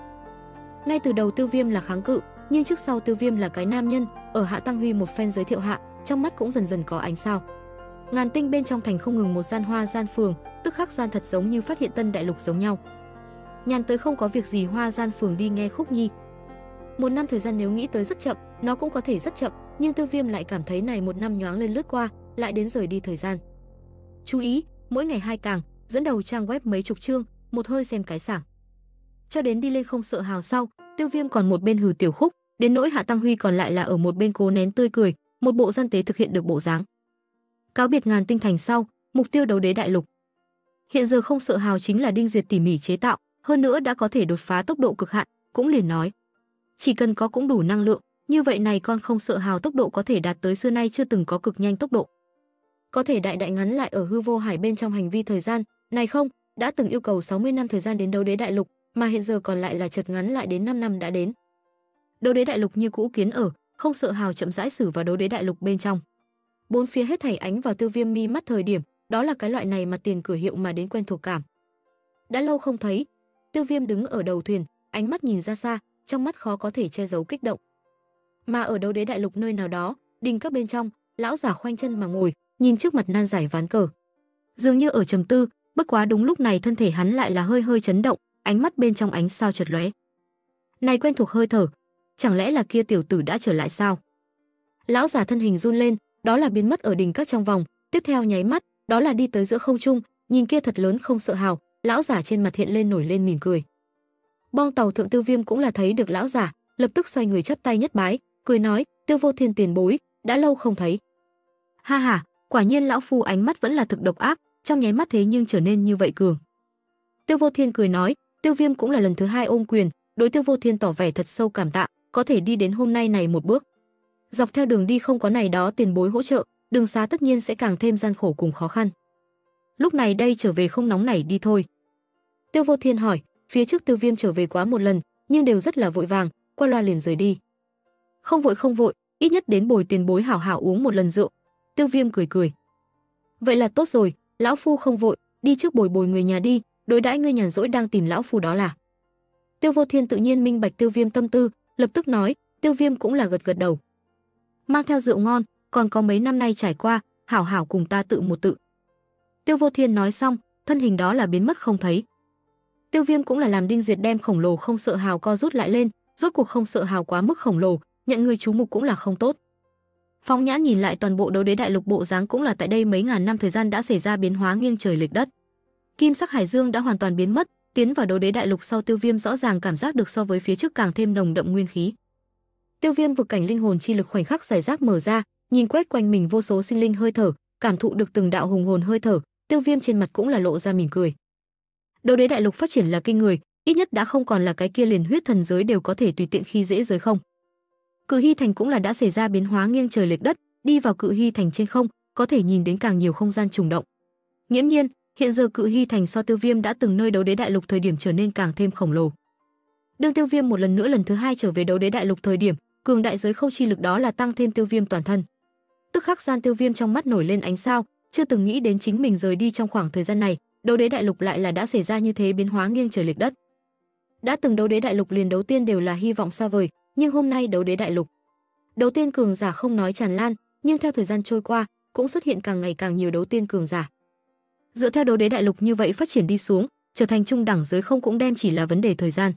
Ngay từ đầu Tiêu Viêm là kháng cự, nhưng trước sau Tiêu Viêm là cái nam nhân, ở Hạ Tăng Huy một phen giới thiệu hạ, trong mắt cũng dần dần có ánh sao. Ngàn Tinh bên trong thành không ngừng một gian Hoa Gian Phường, tức khắc gian thật giống như phát hiện tân đại lục giống nhau. Nhàn tới không có việc gì Hoa Gian Phường đi nghe khúc nhi. Một năm thời gian nếu nghĩ tới rất chậm, nó cũng có thể rất chậm, nhưng Tiêu Viêm lại cảm thấy này một năm nhoáng lên lướt qua, lại đến rời đi thời gian. Chú ý, mỗi ngày hai càng, dẫn đầu trang web mấy chục chương, một hơi xem cái sảng. Cho đến đi lên không sợ hào sau, Tiêu Viêm còn một bên hừ tiểu khúc, đến nỗi Hạ Tăng Huy còn lại là ở một bên cố nén tươi cười, một bộ gian tế thực hiện được bộ dáng. Cáo biệt Ngàn Tinh Thành sau, mục tiêu Đấu Đế Đại Lục. Hiện giờ không sợ hào chính là Đinh Duyệt tỉ mỉ chế tạo, hơn nữa đã có thể đột phá tốc độ cực hạn, cũng liền nói, chỉ cần có cũng đủ năng lượng, như vậy này con không sợ hào tốc độ có thể đạt tới xưa nay chưa từng có cực nhanh tốc độ. Có thể đại đại ngắn lại ở hư vô hải bên trong hành vi thời gian, này không, đã từng yêu cầu 60 năm thời gian đến Đấu Đế Đại Lục, mà hiện giờ còn lại là chợt ngắn lại đến 5 năm đã đến. Đấu Đế Đại Lục như cũ kiến ở, không sợ hào chậm rãi xử vào Đấu Đế Đại Lục bên trong. Bốn phía hết thảy ánh vào Tiêu Viêm mi mắt thời điểm, đó là cái loại này mà tiền cửa hiệu mà đến quen thuộc cảm. Đã lâu không thấy, Tiêu Viêm đứng ở đầu thuyền, ánh mắt nhìn ra xa, trong mắt khó có thể che giấu kích động. Mà ở Đấu Đế Đại Lục nơi nào đó, đình các bên trong, lão giả khoanh chân mà ngồi, nhìn trước mặt nan giải ván cờ. dường như ở trầm tư. Bất quá đúng lúc này thân thể hắn lại là hơi hơi chấn động, ánh mắt bên trong ánh sao chợt lóe. Này quen thuộc hơi thở, chẳng lẽ là kia tiểu tử đã trở lại sao? Lão già thân hình run lên, đó là biến mất ở đình các trong vòng, tiếp theo nháy mắt, đó là đi tới giữa không trung, nhìn kia thật lớn không sợ hào, lão già trên mặt hiện lên nổi lên mỉm cười. Bong tàu thượng Tiêu Viêm cũng là thấy được lão già, lập tức xoay người chắp tay nhất bái, cười nói: "Tiêu Vô Thiên tiền bối, đã lâu không thấy." Ha ha, quả nhiên lão phu ánh mắt vẫn là thực độc ác, trong nháy mắt thế nhưng trở nên như vậy cường. Tiêu Vô Thiên cười nói, Tiêu Viêm cũng là lần thứ hai ôm quyền, đối Tiêu Vô Thiên tỏ vẻ thật sâu cảm tạ, có thể đi đến hôm nay này một bước. Dọc theo đường đi không có này đó tiền bối hỗ trợ, đường xá tất nhiên sẽ càng thêm gian khổ cùng khó khăn. Lúc này đây trở về không nóng này đi thôi. Tiêu Vô Thiên hỏi, phía trước Tiêu Viêm trở về quá một lần, nhưng đều rất là vội vàng, qua loa liền rời đi. Không vội, ít nhất đến bồi tiền bối hảo hảo uống một lần rượu. Tiêu Viêm cười cười. Vậy là tốt rồi, lão phu không vội, đi trước bồi người nhà đi, đối đãi ngươi nhàn rỗi đang tìm lão phu đó là. Tiêu Vô Thiên tự nhiên minh bạch Tiêu Viêm tâm tư, lập tức nói, Tiêu Viêm cũng là gật gật đầu. Mang theo rượu ngon, còn có mấy năm nay trải qua, hảo hảo cùng ta tự một tự. Tiêu Vô Thiên nói xong, thân hình đó là biến mất không thấy. Tiêu Viêm cũng là làm Đinh Duyệt đem khổng lồ không sợ hào co rút lại lên, rốt cuộc không sợ hào quá mức khổng lồ, nhận người chú mục cũng là không tốt. Phóng nhãn nhìn lại toàn bộ đấu đế đại lục bộ dáng cũng là tại đây mấy ngàn năm thời gian đã xảy ra biến hóa nghiêng trời lệch đất. Kim sắc hải dương đã hoàn toàn biến mất, tiến vào đấu đế đại lục sau Tiêu Viêm rõ ràng cảm giác được so với phía trước càng thêm nồng đậm nguyên khí. Tiêu Viêm vực cảnh linh hồn chi lực khoảnh khắc giải rác mở ra, nhìn quét quanh mình vô số sinh linh hơi thở, cảm thụ được từng đạo hùng hồn hơi thở, Tiêu Viêm trên mặt cũng là lộ ra mỉm cười. Đấu đế đại lục phát triển là kinh người, ít nhất đã không còn là cái kia liền huyết thần giới đều có thể tùy tiện khi dễ giới không. Cự Hy Thành cũng là đã xảy ra biến hóa nghiêng trời lệch đất, đi vào Cự Hy Thành trên không, có thể nhìn đến càng nhiều không gian trùng động. Nghiễm nhiên, hiện giờ Cự Hy Thành so Tiêu Viêm đã từng nơi đấu đế đại lục thời điểm trở nên càng thêm khổng lồ. Đương Tiêu Viêm một lần nữa lần thứ hai trở về đấu đế đại lục thời điểm, cường đại giới khâu chi lực đó là tăng thêm Tiêu Viêm toàn thân. Tức khắc gian Tiêu Viêm trong mắt nổi lên ánh sao, chưa từng nghĩ đến chính mình rời đi trong khoảng thời gian này, đấu đế đại lục lại là đã xảy ra như thế biến hóa nghiêng trời lệch đất. Đã từng đấu đế đại lục liền Đấu Tiên đều là hy vọng xa vời, nhưng hôm nay đấu đế đại lục Đấu Tiên cường giả không nói tràn lan, nhưng theo thời gian trôi qua cũng xuất hiện càng ngày càng nhiều Đấu Tiên cường giả. Dựa theo đấu đế đại lục như vậy phát triển đi xuống, trở thành trung đẳng giới không cũng đem chỉ là vấn đề thời gian.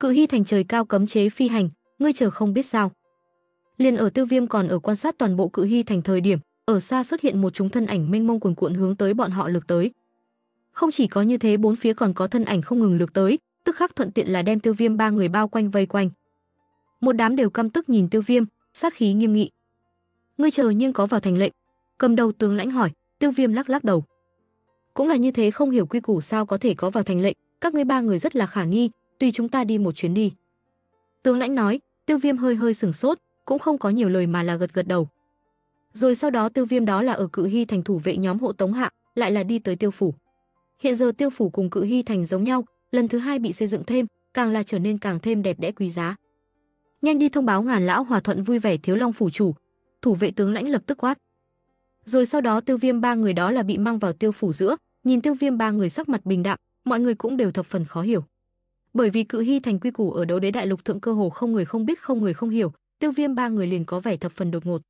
Cự Hy Thành trời cao cấm chế phi hành, ngươi chờ không biết sao. Liền ở Tiêu Viêm còn ở quan sát toàn bộ Cự Hy Thành thời điểm, ở xa xuất hiện một chúng thân ảnh mênh mông cuồn cuộn hướng tới bọn họ lược tới. Không chỉ có như thế, bốn phía còn có thân ảnh không ngừng lược tới, tức khắc thuận tiện là đem Tiêu Viêm ba người bao quanh vây quanh. Một đám đều căm tức nhìn Tiêu Viêm, sát khí nghiêm nghị. Ngươi chờ nhưng có vào thành lệnh? Cầm đầu tướng lãnh hỏi. Tiêu Viêm lắc lắc đầu. Cũng là như thế, không hiểu quy củ sao có thể có vào thành lệnh, các ngươi ba người rất là khả nghi, tùy chúng ta đi một chuyến đi. Tướng lãnh nói. Tiêu Viêm hơi hơi sửng sốt, cũng không có nhiều lời mà là gật gật đầu. Rồi sau đó Tiêu Viêm đó là ở Cự Hy Thành thủ vệ nhóm hộ tống hạ, lại là đi tới Tiêu Phủ. Hiện giờ Tiêu Phủ cùng Cự Hy Thành giống nhau, lần thứ hai bị xây dựng thêm, càng là trở nên càng thêm đẹp đẽ quý giá. Nhanh đi thông báo Ngàn lão hòa thuận vui vẻ Thiếu Long phủ chủ, thủ vệ tướng lãnh lập tức quát. Rồi sau đó Tiêu Viêm ba người đó là bị mang vào Tiêu Phủ giữa, nhìn Tiêu Viêm ba người sắc mặt bình đạm, mọi người cũng đều thập phần khó hiểu. Bởi vì Cự Hy Thành quy củ ở đấu đế đại lục thượng cơ hồ không người không biết, không người không hiểu, Tiêu Viêm ba người liền có vẻ thập phần đột ngột.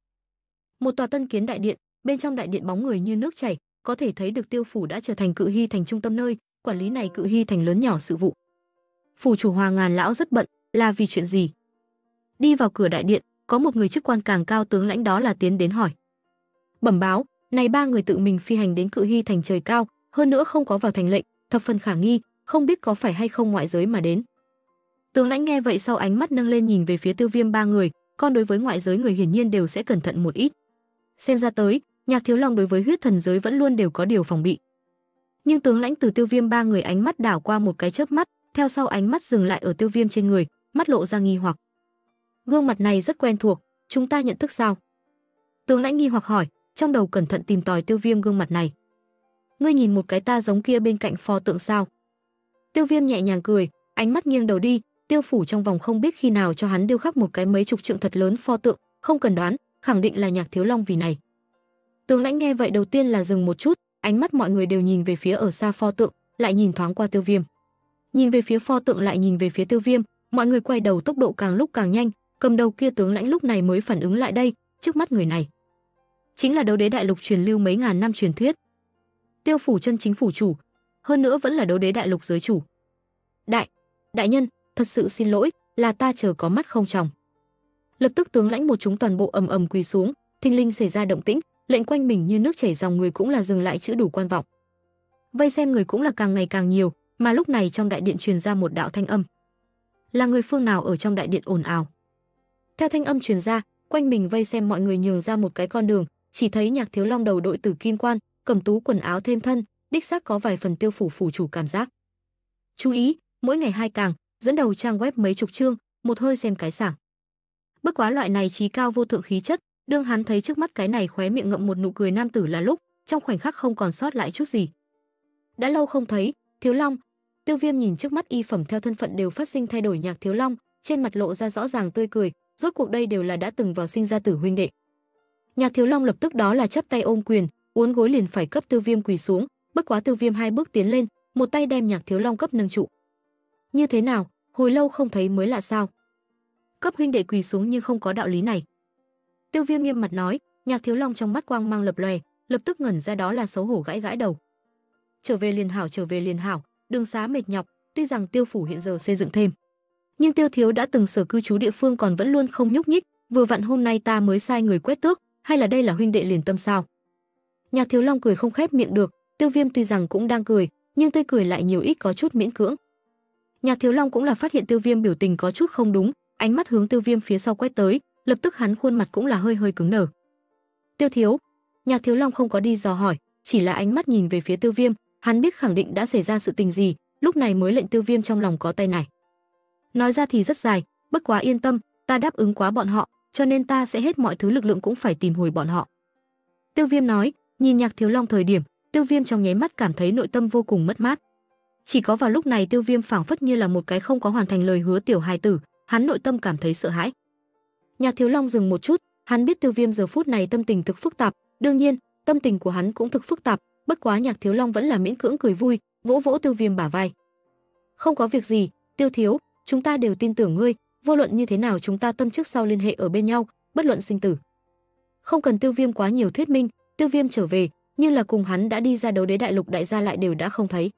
Một tòa tân kiến đại điện, bên trong đại điện bóng người như nước chảy, có thể thấy được Tiêu Phủ đã trở thành Cự Hy Thành trung tâm, nơi quản lý này Cự Hy Thành lớn nhỏ sự vụ. Phủ chủ Hoàng Ngàn lão rất bận, là vì chuyện gì? Đi vào cửa đại điện, có một người chức quan càng cao tướng lãnh đó là tiến đến hỏi. Bẩm báo, này ba người tự mình phi hành đến Cự Hy Thành trời cao, hơn nữa không có vào thành lệnh, thập phần khả nghi, không biết có phải hay không ngoại giới mà đến. Tướng lãnh nghe vậy sau ánh mắt nâng lên nhìn về phía Tiêu Viêm ba người, còn đối với ngoại giới người hiển nhiên đều sẽ cẩn thận một ít. Xem ra tới, Nhạc Thiếu Long đối với huyết thần giới vẫn luôn đều có điều phòng bị. Nhưng tướng lãnh từ Tiêu Viêm ba người ánh mắt đảo qua một cái chớp mắt, theo sau ánh mắt dừng lại ở Tiêu Viêm trên người, mắt lộ ra nghi hoặc. Gương mặt này rất quen thuộc, chúng ta nhận thức sao? Tướng lãnh nghi hoặc hỏi, trong đầu cẩn thận tìm tòi Tiêu Viêm gương mặt này. Ngươi nhìn một cái ta giống kia bên cạnh pho tượng sao? Tiêu Viêm nhẹ nhàng cười, ánh mắt nghiêng đầu đi, Tiêu Phủ trong vòng không biết khi nào cho hắn điêu khắc một cái mấy chục trượng thật lớn pho tượng, không cần đoán, khẳng định là Nhạc Thiếu Long vì này. Tướng lãnh nghe vậy đầu tiên là dừng một chút, ánh mắt mọi người đều nhìn về phía ở xa pho tượng, lại nhìn thoáng qua Tiêu Viêm. Nhìn về phía pho tượng lại nhìn về phía Tiêu Viêm, mọi người quay đầu tốc độ càng lúc càng nhanh. Cầm đầu kia tướng lãnh lúc này mới phản ứng lại đây, trước mắt người này chính là đấu đế đại lục truyền lưu mấy ngàn năm truyền thuyết. Tiêu phủ chân chính phủ chủ, hơn nữa vẫn là Đấu Đế Đại Lục giới chủ. Đại nhân, thật sự xin lỗi, là ta chờ có mắt không tròng. Lập tức tướng lãnh một chúng toàn bộ ầm ầm quỳ xuống, thình lình xảy ra động tĩnh, lệnh quanh mình như nước chảy, dòng người cũng là dừng lại chữ đủ quan vọng. Vây xem người cũng là càng ngày càng nhiều, mà lúc này trong đại điện truyền ra một đạo thanh âm. Là người phương nào ở trong đại điện ồn ào? Theo thanh âm truyền ra, quanh mình vây xem mọi người nhường ra một cái con đường, chỉ thấy Nhạc Thiếu Long đầu đội tử kim quan, cầm tú quần áo thêm thân, đích xác có vài phần Tiêu phủ phủ chủ cảm giác. Chú ý, mỗi ngày hai càng, dẫn đầu trang web mấy chục chương, một hơi xem cái sảng. Bất quá loại này trí cao vô thượng khí chất, đương hắn thấy trước mắt cái này khóe miệng ngậm một nụ cười nam tử là lúc, trong khoảnh khắc không còn sót lại chút gì. Đã lâu không thấy, Thiếu Long. Tiêu Viêm nhìn trước mắt y phẩm theo thân phận đều phát sinh thay đổi Nhạc Thiếu Long, trên mặt lộ ra rõ ràng tươi cười, rốt cuộc đây đều là đã từng vào sinh ra tử huynh đệ. Nhạc Thiếu Long lập tức đó là chắp tay ôm quyền, uốn gối liền phải cấp Tiêu Viêm quỳ xuống, bất quá Tiêu Viêm hai bước tiến lên, một tay đem Nhạc Thiếu Long cấp nâng trụ. Như thế nào, hồi lâu không thấy mới lạ sao? Cấp huynh đệ quỳ xuống nhưng không có đạo lý này. Tiêu Viêm nghiêm mặt nói, Nhạc Thiếu Long trong mắt quang mang lập lòe, lập tức ngẩn ra đó là xấu hổ gãi gãi đầu. Trở về liền hảo, đường xá mệt nhọc, tuy rằng Tiêu phủ hiện giờ xây dựng thêm, nhưng Tiêu thiếu đã từng sở cư trú địa phương còn vẫn luôn không nhúc nhích, vừa vặn hôm nay ta mới sai người quét tước, hay là đây là huynh đệ liền tâm sao? Nhạc Thiếu Long cười không khép miệng được, Tiêu Viêm tuy rằng cũng đang cười, nhưng tươi cười lại nhiều ít có chút miễn cưỡng. Nhạc Thiếu Long cũng là phát hiện Tiêu Viêm biểu tình có chút không đúng, ánh mắt hướng Tiêu Viêm phía sau quét tới, lập tức hắn khuôn mặt cũng là hơi hơi cứng đờ. Tiêu thiếu, Nhạc Thiếu Long không có đi dò hỏi, chỉ là ánh mắt nhìn về phía Tiêu Viêm, hắn biết khẳng định đã xảy ra sự tình gì, lúc này mới lệnh Tiêu Viêm trong lòng có tay này. Nói ra thì rất dài, bất quá yên tâm, ta đáp ứng quá bọn họ, cho nên ta sẽ hết mọi thứ lực lượng cũng phải tìm hồi bọn họ. Tiêu Viêm nói, nhìn Nhạc Thiếu Long thời điểm, Tiêu Viêm trong nháy mắt cảm thấy nội tâm vô cùng mất mát. Chỉ có vào lúc này Tiêu Viêm phảng phất như là một cái không có hoàn thành lời hứa tiểu hài tử, hắn nội tâm cảm thấy sợ hãi. Nhạc Thiếu Long dừng một chút, hắn biết Tiêu Viêm giờ phút này tâm tình thực phức tạp, đương nhiên, tâm tình của hắn cũng thực phức tạp, bất quá Nhạc Thiếu Long vẫn là miễn cưỡng cười vui, vỗ vỗ Tiêu Viêm bả vai. Không có việc gì, Tiêu thiếu, chúng ta đều tin tưởng ngươi, vô luận như thế nào chúng ta tâm trước sau liên hệ ở bên nhau, bất luận sinh tử. Không cần Tiêu Viêm quá nhiều thuyết minh, Tiêu Viêm trở về, như là cùng hắn đã đi ra Đấu Đế Đại Lục đại gia lại đều đã không thấy.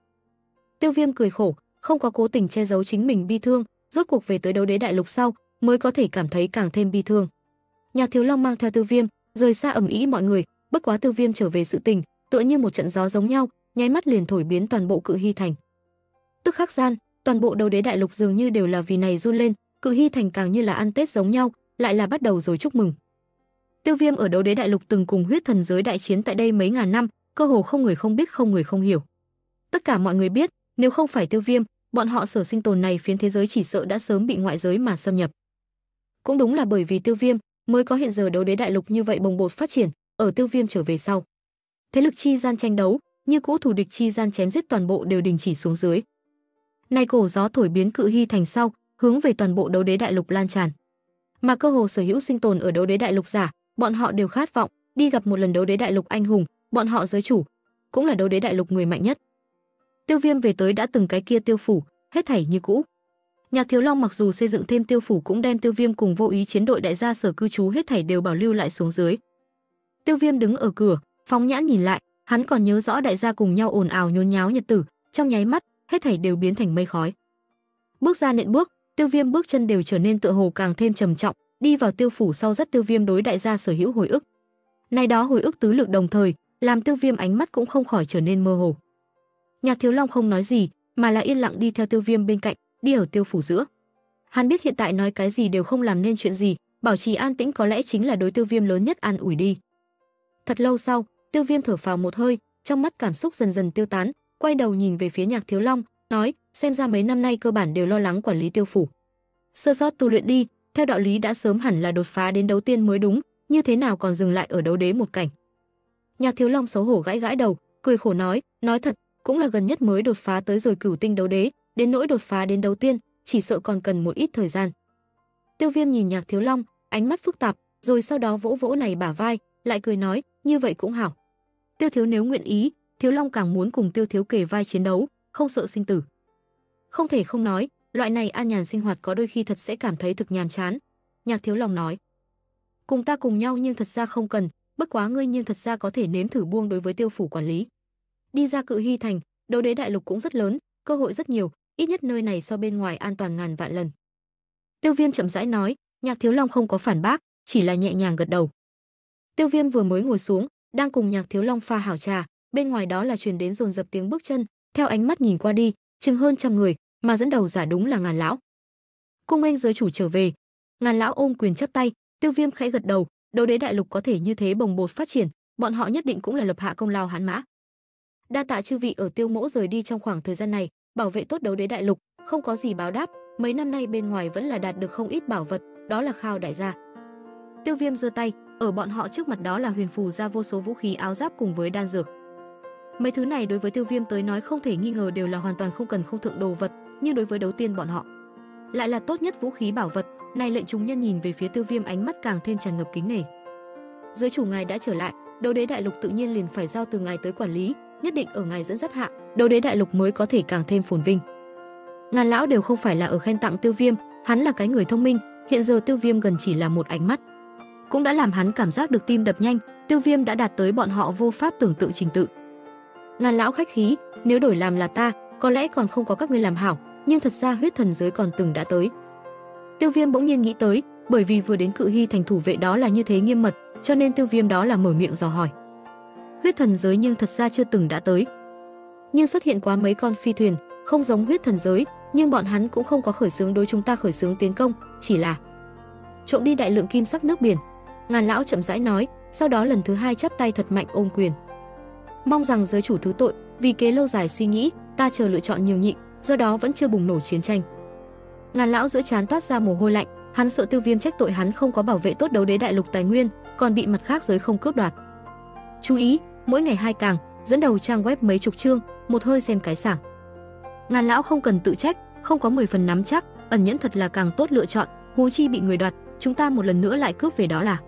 Tiêu Viêm cười khổ, không có cố tình che giấu chính mình bi thương, rốt cuộc về tới Đấu Đế Đại Lục sau, mới có thể cảm thấy càng thêm bi thương. Nhạc Thiếu Long mang theo Tiêu Viêm, rời xa ầm ĩ mọi người, bất quá Tiêu Viêm trở về sự tình, tựa như một trận gió giống nhau, nháy mắt liền thổi biến toàn bộ Cự Hy Thành. Tức khắc gian, toàn bộ Đấu Đế Đại Lục dường như đều là vì này run lên, Cự Hy Thành càng như là ăn Tết giống nhau, lại là bắt đầu rồi chúc mừng. Tiêu Viêm ở Đấu Đế Đại Lục từng cùng Huyết Thần Giới đại chiến tại đây mấy ngàn năm, cơ hồ không người không biết, không người không hiểu. Tất cả mọi người biết, nếu không phải Tiêu Viêm, bọn họ sở sinh tồn này phiến thế giới chỉ sợ đã sớm bị ngoại giới mà xâm nhập. Cũng đúng là bởi vì Tiêu Viêm mới có hiện giờ Đấu Đế Đại Lục như vậy bồng bột phát triển. Ở Tiêu Viêm trở về sau, thế lực chi gian tranh đấu như cũ, thủ địch chi gian chém giết toàn bộ đều đình chỉ xuống dưới. Nay cổ gió thổi biến Cự Hy Thành sau, hướng về toàn bộ Đấu Đế Đại Lục lan tràn, mà cơ hồ sở hữu sinh tồn ở Đấu Đế Đại Lục giả, bọn họ đều khát vọng đi gặp một lần Đấu Đế Đại Lục anh hùng, bọn họ giới chủ cũng là Đấu Đế Đại Lục người mạnh nhất. Tiêu Viêm về tới đã từng cái kia Tiêu phủ, hết thảy như cũ. Nhạc Thiếu Long mặc dù xây dựng thêm Tiêu phủ, cũng đem Tiêu Viêm cùng vô ý chiến đội đại gia sở cư trú hết thảy đều bảo lưu lại xuống dưới. Tiêu Viêm đứng ở cửa, phóng nhãn nhìn lại, hắn còn nhớ rõ đại gia cùng nhau ồn ào nhốn nháo nhật tử, trong nháy mắt, hết thảy đều biến thành mây khói. Bước ra nện bước, Tiêu Viêm bước chân đều trở nên tựa hồ càng thêm trầm trọng, đi vào Tiêu phủ sau rất Tiêu Viêm đối đại gia sở hữu hồi ức. Nay đó hồi ức tứ lực đồng thời, làm Tiêu Viêm ánh mắt cũng không khỏi trở nên mơ hồ. Nhạc Thiếu Long không nói gì, mà là yên lặng đi theo Tiêu Viêm bên cạnh, đi ở Tiêu phủ giữa. Hắn biết hiện tại nói cái gì đều không làm nên chuyện gì, bảo trì an tĩnh có lẽ chính là đối Tiêu Viêm lớn nhất an ủi đi. Thật lâu sau, Tiêu Viêm thở phào một hơi, trong mắt cảm xúc dần dần tiêu tán, quay đầu nhìn về phía Nhạc Thiếu Long, nói, xem ra mấy năm nay cơ bản đều lo lắng quản lý Tiêu phủ. Sơ sót tu luyện đi, theo đạo lý đã sớm hẳn là đột phá đến Đấu Tiên mới đúng, như thế nào còn dừng lại ở Đấu Đế một cảnh. Nhạc Thiếu Long xấu hổ gãi gãi đầu, cười khổ nói thật, cũng là gần nhất mới đột phá tới rồi Cửu Tinh Đấu Đế, đến nỗi đột phá đến Đấu Tiên, chỉ sợ còn cần một ít thời gian. Tiêu Viêm nhìn Nhạc Thiếu Long, ánh mắt phức tạp, rồi sau đó vỗ vỗ này bả vai, lại cười nói, như vậy cũng hảo. Tiêu thiếu nếu nguyện ý, Thiếu Long càng muốn cùng Tiêu thiếu kề vai chiến đấu, không sợ sinh tử. Không thể không nói, loại này an nhàn sinh hoạt có đôi khi thật sẽ cảm thấy thực nhàm chán. Nhạc Thiếu Long nói, cùng ta cùng nhau nhưng thật ra không cần, bất quá ngươi nhưng thật ra có thể nếm thử buông đối với Tiêu phủ quản lý. Đi ra Cự Hy Thành, Đấu Đế Đại Lục cũng rất lớn, cơ hội rất nhiều, ít nhất nơi này so bên ngoài an toàn ngàn vạn lần. Tiêu Viêm chậm rãi nói, Nhạc Thiếu Long không có phản bác, chỉ là nhẹ nhàng gật đầu. Tiêu Viêm vừa mới ngồi xuống, đang cùng Nhạc Thiếu Long pha hảo trà, bên ngoài đó là truyền đến dồn dập tiếng bước chân, theo ánh mắt nhìn qua đi, chừng hơn trăm người, mà dẫn đầu giả đúng là Ngàn lão. Cung nghênh giới chủ trở về. Ngàn lão ôm quyền chắp tay, Tiêu Viêm khẽ gật đầu, Đấu Đế Đại Lục có thể như thế bồng bột phát triển, bọn họ nhất định cũng là lập hạ công lao hãn mã. Đa tạ chư vị ở Tiêu Mỗ rời đi trong khoảng thời gian này, bảo vệ tốt Đấu Đế Đại Lục, không có gì báo đáp, mấy năm nay bên ngoài vẫn là đạt được không ít bảo vật, đó là Khao đại gia. Tiêu Viêm giơ tay, ở bọn họ trước mặt đó là Huyền Phù ra vô số vũ khí áo giáp cùng với đan dược. Mấy thứ này đối với Tiêu Viêm tới nói không thể nghi ngờ đều là hoàn toàn không cần không thượng đồ vật, nhưng đối với Đấu Tiên bọn họ lại là tốt nhất vũ khí bảo vật. Này lệnh chúng nhân nhìn về phía Tiêu Viêm ánh mắt càng thêm tràn ngập kính nể. Giới chủ ngài đã trở lại, Đấu Đế Đại Lục tự nhiên liền phải giao từ ngài tới quản lý, nhất định ở ngài dẫn dắt hạ, Đấu Đế Đại Lục mới có thể càng thêm phồn vinh. Ngàn lão đều không phải là ở khen tặng Tiêu Viêm, hắn là cái người thông minh, hiện giờ Tiêu Viêm gần chỉ là một ánh mắt, cũng đã làm hắn cảm giác được tim đập nhanh, Tiêu Viêm đã đạt tới bọn họ vô pháp tưởng tượng trình tự. Ngàn lão khách khí, nếu đổi làm là ta, có lẽ còn không có các ngươi làm hảo, nhưng thật ra huyết thần giới còn từng đã tới. Tiêu Viêm bỗng nhiên nghĩ tới, bởi vì vừa đến Cự Hy Thành thủ vệ đó là như thế nghiêm mật, cho nên Tiêu Viêm đó là mở miệng dò hỏi. Huyết thần giới nhưng thật ra chưa từng đã tới, nhưng xuất hiện quá mấy con phi thuyền, không giống huyết thần giới, nhưng bọn hắn cũng không có khởi xướng đối chúng ta khởi xướng tiến công, chỉ là trộm đi đại lượng kim sắc nước biển. Ngàn lão chậm rãi nói, sau đó lần thứ hai chắp tay thật mạnh ôm quyền. Mong rằng giới chủ thứ tội, vì kế lâu dài suy nghĩ, ta chờ lựa chọn nhiều nhịn, do đó vẫn chưa bùng nổ chiến tranh. Ngàn lão giữa trán toát ra mồ hôi lạnh, hắn sợ Tiêu Viêm trách tội hắn không có bảo vệ tốt Đấu Đế Đại Lục tài nguyên, còn bị mặt khác giới không cướp đoạt. Chú ý, mỗi ngày hai càng, dẫn đầu trang web mấy chục chương, một hơi xem cái sảng. Ngàn lão không cần tự trách, không có 10 phần nắm chắc, ẩn nhẫn thật là càng tốt lựa chọn, huống chi bị người đoạt, chúng ta một lần nữa lại cướp về đó là.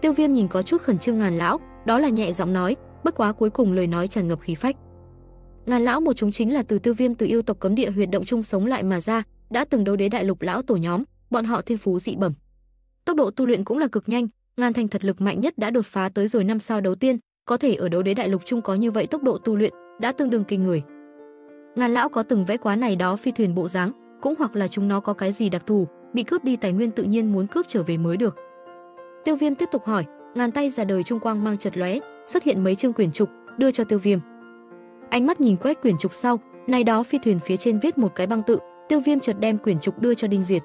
Tiêu Viêm nhìn có chút khẩn trương Ngàn lão, đó là nhẹ giọng nói, bất quá cuối cùng lời nói tràn ngập khí phách. Ngàn lão một chúng chính là từ Tiêu Viêm từ yêu tộc cấm địa huyệt động chung sống lại mà ra, đã từng Đấu Đế Đại Lục lão tổ nhóm, bọn họ thiên phú dị bẩm, tốc độ tu luyện cũng là cực nhanh, Ngàn Thành thật lực mạnh nhất đã đột phá tới rồi năm sao Đấu Tiên, có thể ở Đấu Đế Đại Lục chung có như vậy tốc độ tu luyện, đã tương đương kinh người. Ngàn lão có từng vẽ quá này đó phi thuyền bộ dáng, cũng hoặc là chúng nó có cái gì đặc thù, bị cướp đi tài nguyên tự nhiên muốn cướp trở về mới được. Tiêu Viêm tiếp tục hỏi, Ngàn tay già đời trung quang mang chật lóe, xuất hiện mấy chương quyển trục, đưa cho Tiêu Viêm. Ánh mắt nhìn quét quyển trục sau, này đó phi thuyền phía trên viết một cái băng tự, Tiêu Viêm chợt đem quyển trục đưa cho Đinh Duyệt.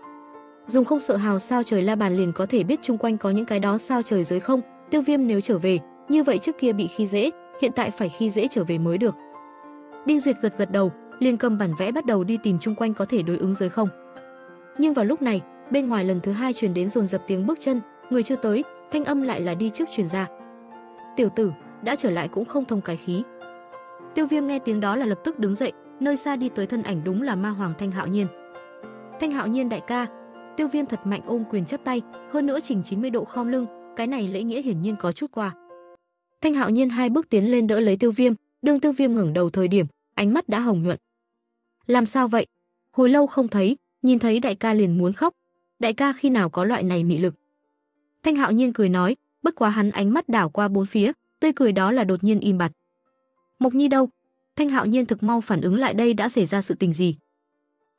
Dùng không sợ hào sao trời la bàn liền có thể biết chung quanh có những cái đó sao trời giới không, Tiêu Viêm nếu trở về, như vậy trước kia bị khi dễ, hiện tại phải khi dễ trở về mới được. Đinh Duyệt gật gật đầu, liền cầm bản vẽ bắt đầu đi tìm chung quanh có thể đối ứng giới không. Nhưng vào lúc này, bên ngoài lần thứ hai truyền đến dồn dập tiếng bước chân, người chưa tới, thanh âm lại là đi trước truyền ra. Tiểu tử, đã trở lại cũng không thông cái khí. Tiêu Viêm nghe tiếng đó là lập tức đứng dậy, nơi xa đi tới thân ảnh đúng là Ma Hoàng Thanh Hạo Nhiên. Thanh Hạo Nhiên đại ca, Tiêu Viêm thật mạnh ôm quyền chắp tay, hơn nữa chỉnh 90 độ khom lưng, cái này lễ nghĩa hiển nhiên có chút qua. Thanh Hạo Nhiên hai bước tiến lên đỡ lấy Tiêu Viêm, đương Tiêu Viêm ngẩng đầu thời điểm, ánh mắt đã hồng nhuận. Làm sao vậy? Hồi lâu không thấy, nhìn thấy đại ca liền muốn khóc. Đại ca khi nào có loại này mị lực? Thanh Hạo Nhiên cười nói, bất quá hắn ánh mắt đảo qua bốn phía, tươi cười đó là đột nhiên im bặt. Mộc Nhi đâu? Thanh Hạo Nhiên thực mau phản ứng lại đây đã xảy ra sự tình gì.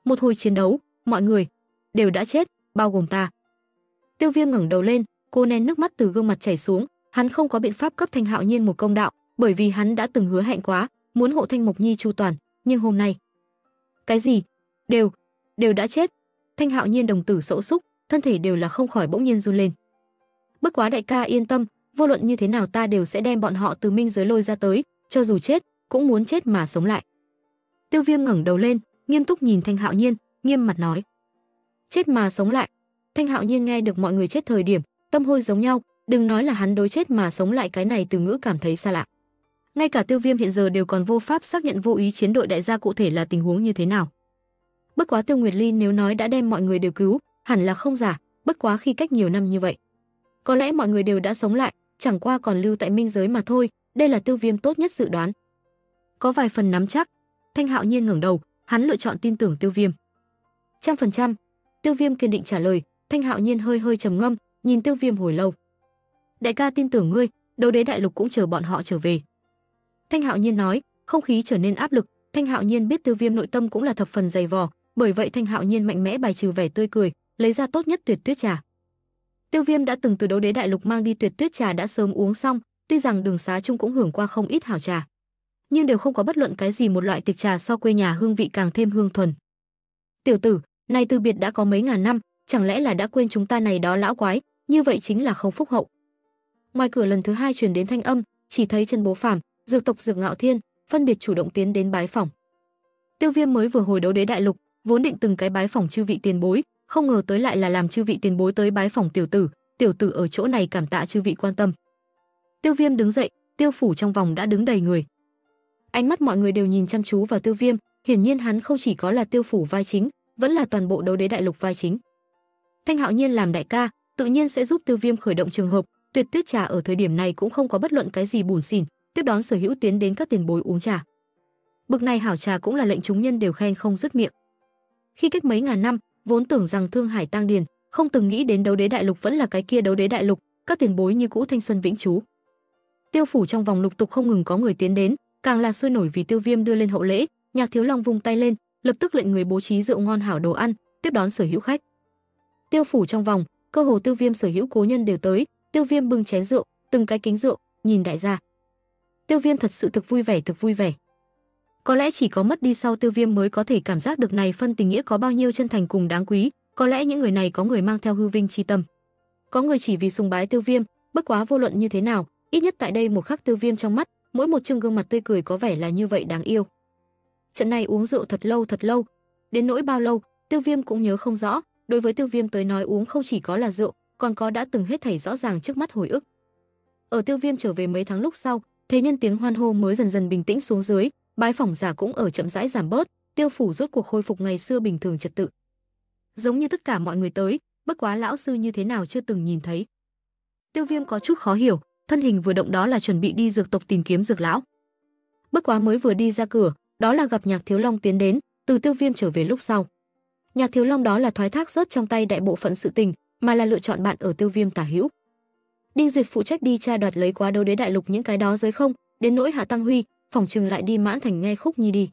Một hồi chiến đấu, mọi người đều đã chết, bao gồm ta. Tiêu Viêm ngẩng đầu lên, cô nén nước mắt từ gương mặt chảy xuống, hắn không có biện pháp cấp Thanh Hạo Nhiên một công đạo, bởi vì hắn đã từng hứa hẹn quá, muốn hộ Thanh Mộc Nhi chu toàn, nhưng hôm nay. Cái gì? Đều đã chết. Thanh Hạo Nhiên đồng tử sẫu súc, thân thể đều là không khỏi bỗng nhiên run lên. Bất quá đại ca yên tâm, vô luận như thế nào ta đều sẽ đem bọn họ từ minh giới lôi ra tới, cho dù chết, cũng muốn chết mà sống lại. Tiêu Viêm ngẩng đầu lên, nghiêm túc nhìn Thanh Hạo Nhiên, nghiêm mặt nói. Chết mà sống lại. Thanh Hạo Nhiên nghe được mọi người chết thời điểm, tâm hôi giống nhau, đừng nói là hắn đối chết mà sống lại cái này từ ngữ cảm thấy xa lạ. Ngay cả Tiêu Viêm hiện giờ đều còn vô pháp xác nhận vô ý chiến đội đại gia cụ thể là tình huống như thế nào. Bất quá Tiêu Nguyệt Ly nếu nói đã đem mọi người đều cứu, hẳn là không giả, bất quá khi cách nhiều năm như vậy, có lẽ mọi người đều đã sống lại, chẳng qua còn lưu tại minh giới mà thôi, đây là Tiêu Viêm tốt nhất dự đoán. Có vài phần nắm chắc. Thanh Hạo Nhiên ngẩng đầu, hắn lựa chọn tin tưởng Tiêu Viêm. 100%. Tiêu Viêm kiên định trả lời. Thanh Hạo Nhiên hơi hơi trầm ngâm, nhìn Tiêu Viêm hồi lâu. Đại ca tin tưởng ngươi, Đấu Đế Đại Lục cũng chờ bọn họ trở về. Thanh Hạo Nhiên nói. Không khí trở nên áp lực. Thanh Hạo Nhiên biết Tiêu Viêm nội tâm cũng là thập phần dày vò, bởi vậy Thanh Hạo Nhiên mạnh mẽ bài trừ vẻ tươi cười, lấy ra tốt nhất tuyệt tuyết trà. Tiêu Viêm đã từng từ Đấu Đế Đại Lục mang đi tuyệt tuyết trà đã sớm uống xong, tuy rằng đường xá chung cũng hưởng qua không ít hảo trà, nhưng đều không có bất luận cái gì một loại tiệc trà so quê nhà hương vị càng thêm hương thuần. Tiểu tử, này từ biệt đã có mấy ngàn năm, chẳng lẽ là đã quên chúng ta này đó lão quái, như vậy chính là không phúc hậu. Ngoài cửa lần thứ hai truyền đến thanh âm, chỉ thấy Trần Bố Phàm, Dược tộc Dược Ngạo Thiên phân biệt chủ động tiến đến bái phỏng. Tiêu Viêm mới vừa hồi Đấu Đế Đại Lục, vốn định từng cái bái phỏng chư vị tiền bối, không ngờ tới lại là làm chư vị tiền bối tới bái phỏng tiểu tử ở chỗ này cảm tạ chư vị quan tâm. Tiêu Viêm đứng dậy, Tiêu phủ trong vòng đã đứng đầy người. Ánh mắt mọi người đều nhìn chăm chú vào Tiêu Viêm, hiển nhiên hắn không chỉ có là Tiêu phủ vai chính, vẫn là toàn bộ Đấu Đế Đại Lục vai chính. Thanh Hạo Nhiên làm đại ca, tự nhiên sẽ giúp Tiêu Viêm khởi động trường hợp, tuyệt tuyết trà ở thời điểm này cũng không có bất luận cái gì bủn xỉn, tiếp đón sở hữu tiến đến các tiền bối uống trà. Bực này hảo trà cũng là lệnh chúng nhân đều khen không dứt miệng. Khi cách mấy ngàn năm, vốn tưởng rằng Thương Hải Tang Điền, không từng nghĩ đến Đấu Đế Đại Lục vẫn là cái kia Đấu Đế Đại Lục, các tiền bối như cũ thanh xuân vĩnh trú. Tiêu phủ trong vòng lục tục không ngừng có người tiến đến, càng là sôi nổi vì Tiêu Viêm đưa lên hậu lễ. Nhạc Thiếu Long vung tay lên, lập tức lệnh người bố trí rượu ngon hảo đồ ăn, tiếp đón sở hữu khách. Tiêu phủ trong vòng, cơ hồ Tiêu Viêm sở hữu cố nhân đều tới, Tiêu Viêm bưng chén rượu, từng cái kính rượu, nhìn đại gia. Tiêu Viêm thật sự thực vui vẻ, thực vui vẻ. Có lẽ chỉ có mất đi sau Tiêu Viêm mới có thể cảm giác được này phân tình nghĩa có bao nhiêu chân thành cùng đáng quý, có lẽ những người này có người mang theo hư vinh chi tâm, có người chỉ vì sùng bái Tiêu Viêm, bất quá vô luận như thế nào, ít nhất tại đây một khắc Tiêu Viêm trong mắt, mỗi một trương gương mặt tươi cười có vẻ là như vậy đáng yêu. Trận này uống rượu thật lâu, đến nỗi bao lâu, Tiêu Viêm cũng nhớ không rõ, đối với Tiêu Viêm tới nói uống không chỉ có là rượu, còn có đã từng hết thảy rõ ràng trước mắt hồi ức. Ở Tiêu Viêm trở về mấy tháng lúc sau, thế nhân tiếng hoan hô mới dần dần bình tĩnh xuống dưới, bái phỏng giả cũng ở chậm rãi giảm bớt, Tiêu phủ rốt cuộc khôi phục ngày xưa bình thường trật tự. Giống như tất cả mọi người tới, bất quá lão sư như thế nào chưa từng nhìn thấy. Tiêu Viêm có chút khó hiểu, thân hình vừa động đó là chuẩn bị đi dược tộc tìm kiếm dược lão. Bất quá mới vừa đi ra cửa, đó là gặp Nhạc Thiếu Long tiến đến, từ Tiêu Viêm trở về lúc sau. Nhạc Thiếu Long đó là thoái thác rớt trong tay đại bộ phận sự tình, mà là lựa chọn bạn ở Tiêu Viêm tả hữu. Đinh Duyệt phụ trách đi tra đoạt lấy quá Đấu Đế Đại Lục những cái đó giới không, đến nỗi Hạ Tăng Huy, phòng trừng lại đi Mãn Thành nghe khúc nhi đi.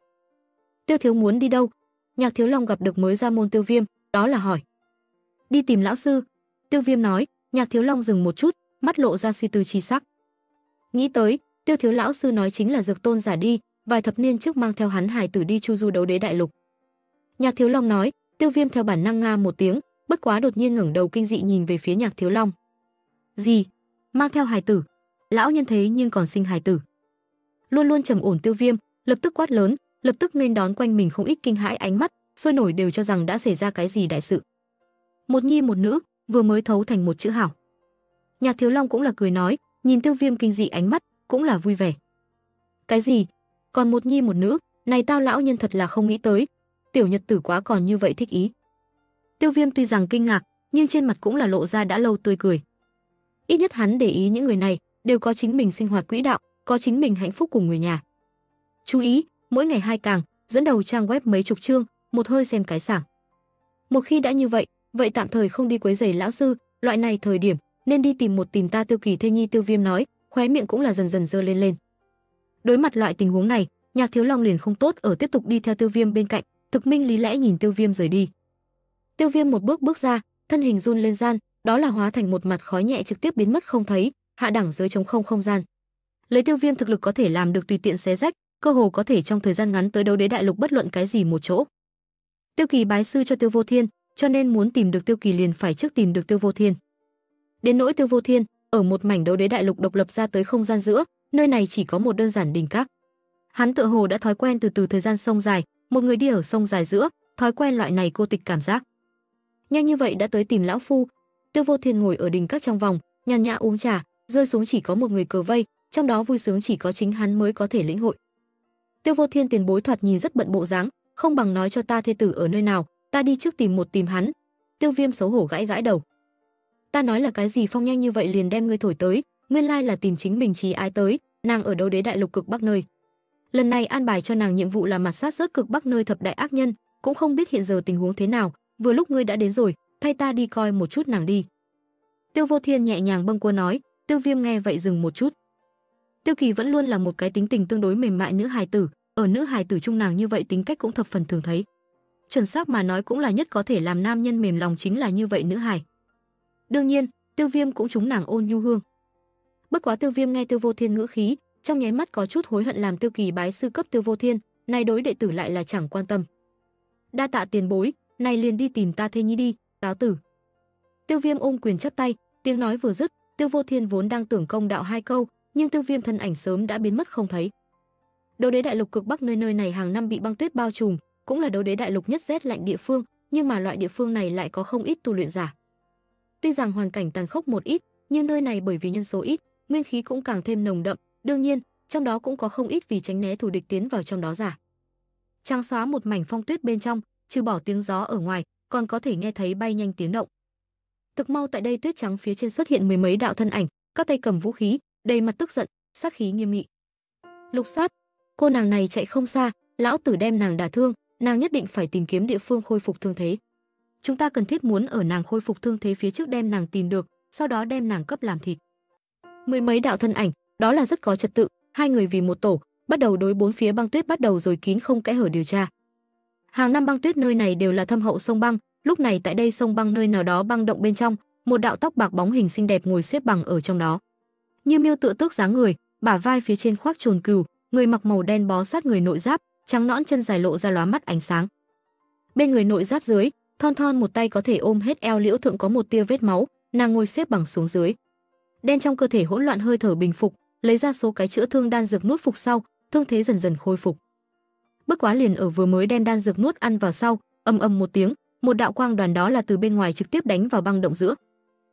Tiêu thiếu muốn đi đâu? Nhạc Thiếu Long gặp được mới ra môn Tiêu Viêm, đó là hỏi. Đi tìm lão sư, Tiêu Viêm nói. Nhạc Thiếu Long dừng một chút, mắt lộ ra suy tư chi sắc. Nghĩ tới, Tiêu thiếu lão sư nói chính là Dược Tôn giả đi, vài thập niên trước mang theo hắn hài tử đi chu du Đấu Đế Đại Lục. Nhạc Thiếu Long nói, Tiêu Viêm theo bản năng nga một tiếng, bất quá đột nhiên ngẩng đầu kinh dị nhìn về phía Nhạc Thiếu Long. Gì? Mang theo hài tử? Lão nhân thế nhưng còn sinh hài tử? Luôn luôn trầm ổn Tiêu Viêm lập tức quát lớn, lập tức nên đón quanh mình không ít kinh hãi ánh mắt, sôi nổi đều cho rằng đã xảy ra cái gì đại sự. Một nhi một nữ, vừa mới thấu thành một chữ hảo. Nhạc Thiếu Long cũng là cười nói, nhìn Tiêu Viêm kinh dị ánh mắt cũng là vui vẻ. Cái gì? Còn một nhi một nữ? Này tao lão nhân thật là không nghĩ tới, tiểu nhật tử quá còn như vậy thích ý. Tiêu Viêm tuy rằng kinh ngạc, nhưng trên mặt cũng là lộ ra đã lâu tươi cười. Ít nhất hắn để ý những người này đều có chính mình sinh hoạt quỹ đạo, có chính mình hạnh phúc cùng người nhà. Chú ý, mỗi ngày 2 càng, dẫn đầu trang web mấy chục chương, một hơi xem cái sảng. Một khi đã như vậy, vậy tạm thời không đi quấy rầy lão sư, loại này thời điểm nên đi tìm một tìm ta Tiêu Kỳ thê nhi, Tiêu Viêm nói, khóe miệng cũng là dần dần dơ lên lên. Đối mặt loại tình huống này, Nhạc Thiếu Long liền không tốt ở tiếp tục đi theo Tiêu Viêm bên cạnh, thực minh lý lẽ nhìn Tiêu Viêm rời đi. Tiêu Viêm một bước bước ra, thân hình run lên gian, đó là hóa thành một mặt khói nhẹ trực tiếp biến mất không thấy, hạ đẳng dưới trống không không gian. Lấy Tiêu Viêm thực lực có thể làm được tùy tiện xé rách, cơ hồ có thể trong thời gian ngắn tới Đấu Đế Đại Lục bất luận cái gì một chỗ. Tiêu Kỳ bái sư cho Tiêu Vô Thiên, cho nên muốn tìm được Tiêu Kỳ liền phải trước tìm được Tiêu Vô Thiên. Đến nỗi Tiêu Vô Thiên, ở một mảnh Đấu Đế Đại Lục độc lập ra tới không gian giữa, nơi này chỉ có một đơn giản đình các. Hắn tựa hồ đã thói quen từ thời gian sông dài, một người đi ở sông dài giữa, thói quen loại này cô tịch cảm giác. Nhanh như vậy đã tới tìm lão phu. Tiêu Vô Thiên ngồi ở đình các trong vòng, nhàn nhã uống trà, rơi xuống chỉ có một người cờ vây, trong đó vui sướng chỉ có chính hắn mới có thể lĩnh hội. Tiêu Vô Thiên tiền bối thoạt nhìn rất bận bộ dáng, không bằng nói cho ta thê tử ở nơi nào, ta đi trước tìm một tìm hắn. Tiêu Viêm xấu hổ gãi gãi đầu. Ta nói là cái gì phong nhanh như vậy liền đem ngươi thổi tới, nguyên lai là tìm chính mình chí ái tới, nàng ở Đấu Đế Đại Lục cực bắc nơi. Lần này an bài cho nàng nhiệm vụ là mặt sát rớt cực bắc nơi thập đại ác nhân, cũng không biết hiện giờ tình huống thế nào, vừa lúc ngươi đã đến rồi, thay ta đi coi một chút nàng đi. Tiêu Vô Thiên nhẹ nhàng bâng quơ nói. Tiêu Viêm nghe vậy dừng một chút. Tiêu Kỳ vẫn luôn là một cái tính tình tương đối mềm mại nữ hài tử, ở nữ hài tử trung nàng như vậy tính cách cũng thập phần thường thấy. Chuẩn xác mà nói cũng là nhất có thể làm nam nhân mềm lòng chính là như vậy nữ hài. Đương nhiên, Tiêu Viêm cũng trúng nàng ôn nhu hương. Bất quá Tiêu Viêm nghe Tiêu Vô Thiên ngữ khí, trong nháy mắt có chút hối hận làm Tiêu Kỳ bái sư cấp Tiêu Vô Thiên, nay đối đệ tử lại là chẳng quan tâm. Đa tạ tiền bối, nay liền đi tìm ta thê nhi đi, cáo tử. Tiêu Viêm ôm quyền chắp tay, tiếng nói vừa dứt, Tiêu Vô Thiên vốn đang tưởng công đạo hai câu, nhưng Tiêu Viêm thân ảnh sớm đã biến mất không thấy. Đấu đế đại lục cực bắc nơi nơi này hàng năm bị băng tuyết bao trùm, cũng là đấu đế đại lục nhất rét lạnh địa phương, nhưng mà loại địa phương này lại có không ít tu luyện giả. Tuy rằng hoàn cảnh tàn khốc một ít, nhưng nơi này bởi vì nhân số ít, nguyên khí cũng càng thêm nồng đậm, đương nhiên, trong đó cũng có không ít vì tránh né thù địch tiến vào trong đó giả. Trắng xóa một mảnh phong tuyết bên trong, trừ bỏ tiếng gió ở ngoài, còn có thể nghe thấy bay nhanh tiếng động. Thực mau tại đây tuyết trắng phía trên xuất hiện mười mấy đạo thân ảnh, các tay cầm vũ khí, đầy mặt tức giận, sát khí nghiêm nghị. Lục Soát, cô nàng này chạy không xa, lão tử đem nàng đả thương, nàng nhất định phải tìm kiếm địa phương khôi phục thương thế. Chúng ta cần thiết muốn ở nàng khôi phục thương thế phía trước đem nàng tìm được, sau đó đem nàng cấp làm thịt. Mười mấy đạo thân ảnh, đó là rất có trật tự, hai người vì một tổ, bắt đầu đối bốn phía băng tuyết bắt đầu rồi kín không kẽ hở điều tra. Hàng năm băng tuyết nơi này đều là thâm hậu sông băng, lúc này tại đây sông băng nơi nào đó băng động bên trong, một đạo tóc bạc bóng hình xinh đẹp ngồi xếp bằng ở trong đó. Như miêu tựa tước dáng người, bả vai phía trên khoác trồn cừu, người mặc màu đen bó sát người nội giáp, trắng nõn chân dài lộ ra lóa mắt ánh sáng. Bên người nội giáp dưới, thon thon một tay có thể ôm hết eo liễu thượng có một tia vết máu, nàng ngồi xếp bằng xuống dưới. Đen trong cơ thể hỗn loạn hơi thở bình phục, lấy ra số cái chữa thương đan dược nuốt phục sau, thương thế dần dần khôi phục. Bất quá liền ở vừa mới đem đan dược nuốt ăn vào sau, ầm ầm một tiếng, một đạo quang đoàn đó là từ bên ngoài trực tiếp đánh vào băng động giữa.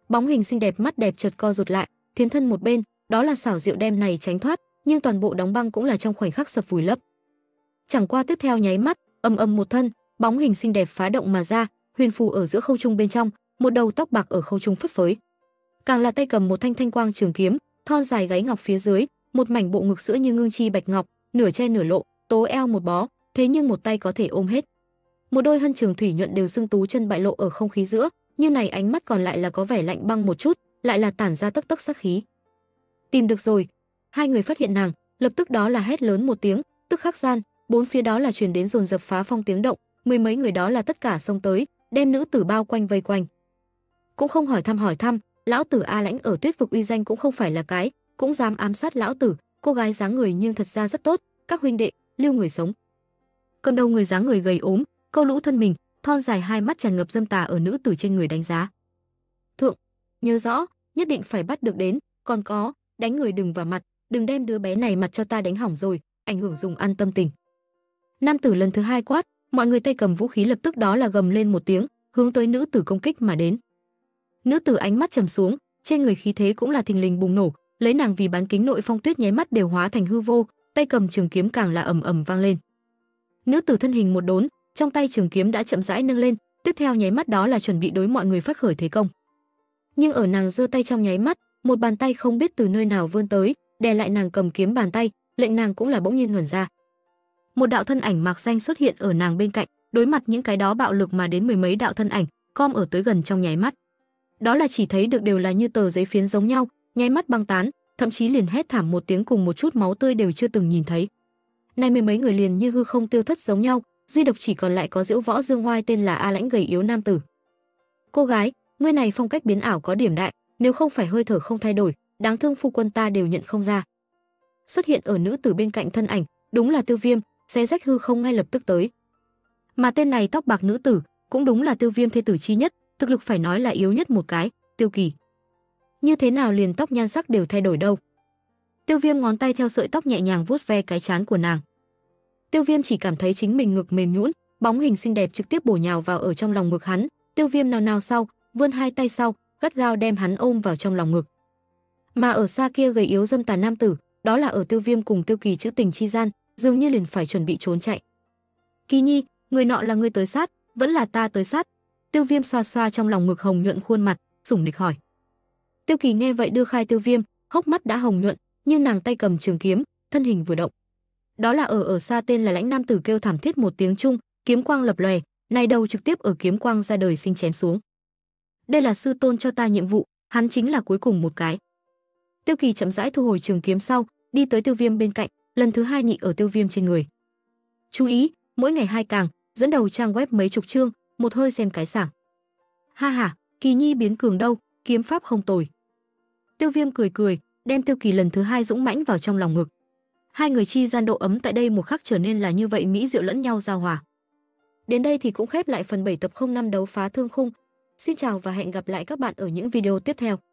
Bóng hình xinh đẹp mắt đẹp chợt co rụt lại, thiến thân một bên, đó là xảo diệu đem này tránh thoát, nhưng toàn bộ đóng băng cũng là trong khoảnh khắc sập vùi lấp. Chẳng qua tiếp theo nháy mắt, ầm ầm một thân, bóng hình xinh đẹp phá động mà ra, huyền phù ở giữa không trung bên trong, một đầu tóc bạc ở không trung phất phới. Càng là tay cầm một thanh thanh quang trường kiếm, thon dài gáy ngọc phía dưới, một mảnh bộ ngực sữa như ngưng chi bạch ngọc, nửa che nửa lộ, tố eo một bó, thế nhưng một tay có thể ôm hết. Một đôi hân trường thủy nhuận đều xương tú chân bại lộ ở không khí giữa, như này ánh mắt còn lại là có vẻ lạnh băng một chút, lại là tản ra tấc tấc sát khí. Tìm được rồi, hai người phát hiện nàng, lập tức đó là hét lớn một tiếng, tức khắc gian, bốn phía đó là truyền đến dồn dập phá phong tiếng động, mười mấy người đó là tất cả xông tới, đem nữ tử bao quanh vây quanh. Cũng không hỏi thăm, lão tử A Lãnh ở tuyết vực uy danh cũng không phải là cái, cũng dám ám sát lão tử, cô gái dáng người nhưng thật ra rất tốt, các huynh đệ, lưu người sống. Cầm đầu người dáng người gầy ốm, câu lũ thân mình, thon dài hai mắt tràn ngập dâm tà ở nữ tử trên người đánh giá. Thượng, nhớ rõ, nhất định phải bắt được đến, còn có, đánh người đừng vào mặt, đừng đem đứa bé này mặt cho ta đánh hỏng rồi, ảnh hưởng dùng ăn tâm tình. Nam tử lần thứ hai quát, mọi người tay cầm vũ khí lập tức đó là gầm lên một tiếng, hướng tới nữ tử công kích mà đến. Nữ tử ánh mắt trầm xuống, trên người khí thế cũng là thình lình bùng nổ, lấy nàng vì bán kính nội phong tuyết nháy mắt đều hóa thành hư vô, tay cầm trường kiếm càng là ầm ầm vang lên. Nữ tử thân hình một đốn, trong tay trường kiếm đã chậm rãi nâng lên, tiếp theo nháy mắt đó là chuẩn bị đối mọi người phát khởi thế công. Nhưng ở nàng giơ tay trong nháy mắt, một bàn tay không biết từ nơi nào vươn tới, đè lại nàng cầm kiếm bàn tay, lệnh nàng cũng là bỗng nhiên ngẩn ra. Một đạo thân ảnh mạc danh xuất hiện ở nàng bên cạnh, đối mặt những cái đó bạo lực mà đến mười mấy đạo thân ảnh, com ở tới gần trong nháy mắt. Đó là chỉ thấy được đều là như tờ giấy phiến giống nhau, nháy mắt băng tán, thậm chí liền hét thảm một tiếng cùng một chút máu tươi đều chưa từng nhìn thấy. Nay mười mấy người liền như hư không tiêu thất giống nhau, duy độc chỉ còn lại có Diễu Võ Dương Oai tên là A Lãnh gầy yếu nam tử. Cô gái, ngươi này phong cách biến ảo có điểm đại, nếu không phải hơi thở không thay đổi, đáng thương phu quân ta đều nhận không ra. Xuất hiện ở nữ tử bên cạnh thân ảnh, đúng là Tiêu Viêm, xé rách hư không ngay lập tức tới. Mà tên này tóc bạc nữ tử cũng đúng là Tiêu Viêm thê tử chi nhất, thực lực phải nói là yếu nhất một cái, Tiêu Kỳ. Như thế nào liền tóc nhan sắc đều thay đổi đâu? Tiêu Viêm ngón tay theo sợi tóc nhẹ nhàng vuốt ve cái trán của nàng. Tiêu Viêm chỉ cảm thấy chính mình ngực mềm nhũn, bóng hình xinh đẹp trực tiếp bổ nhào vào ở trong lòng ngực hắn, Tiêu Viêm nào nào sau, vươn hai tay sau, gắt gao đem hắn ôm vào trong lòng ngực. Mà ở xa kia gầy yếu dâm tà nam tử, đó là ở Tiêu Viêm cùng Tiêu Kỳ chữ tình chi gian, dường như liền phải chuẩn bị trốn chạy. Kỳ Nhi, người nọ là ngươi tới sát, vẫn là ta tới sát? Tiêu Viêm xoa xoa trong lòng ngực hồng nhuận khuôn mặt, sủng nịch hỏi. Tiêu Kỳ nghe vậy đưa khai Tiêu Viêm, hốc mắt đã hồng nhuận, nhưng nàng tay cầm trường kiếm, thân hình vừa động. Đó là ở xa tên là Lãnh nam tử kêu thảm thiết một tiếng chung, kiếm quang lập lòe, này đầu trực tiếp ở kiếm quang ra đời sinh chém xuống. Đây là sư tôn cho ta nhiệm vụ, hắn chính là cuối cùng một cái. Tiêu Kỳ chậm rãi thu hồi trường kiếm sau, đi tới Tiêu Viêm bên cạnh, lần thứ hai nhị ở Tiêu Viêm trên người. Chú ý, mỗi ngày 2 càng, dẫn đầu trang web mấy chục chương, một hơi xem cái sảng. Ha ha, Kỳ Nhi biến cường đâu, kiếm pháp không tồi. Tiêu Viêm cười cười, đem Tiêu Kỳ lần thứ hai dũng mãnh vào trong lòng ngực. Hai người chi gian độ ấm tại đây một khắc trở nên là như vậy mỹ diệu lẫn nhau giao hòa. Đến đây thì cũng khép lại phần 7 tập 05 Đấu Phá Thương Khung. Xin chào và hẹn gặp lại các bạn ở những video tiếp theo.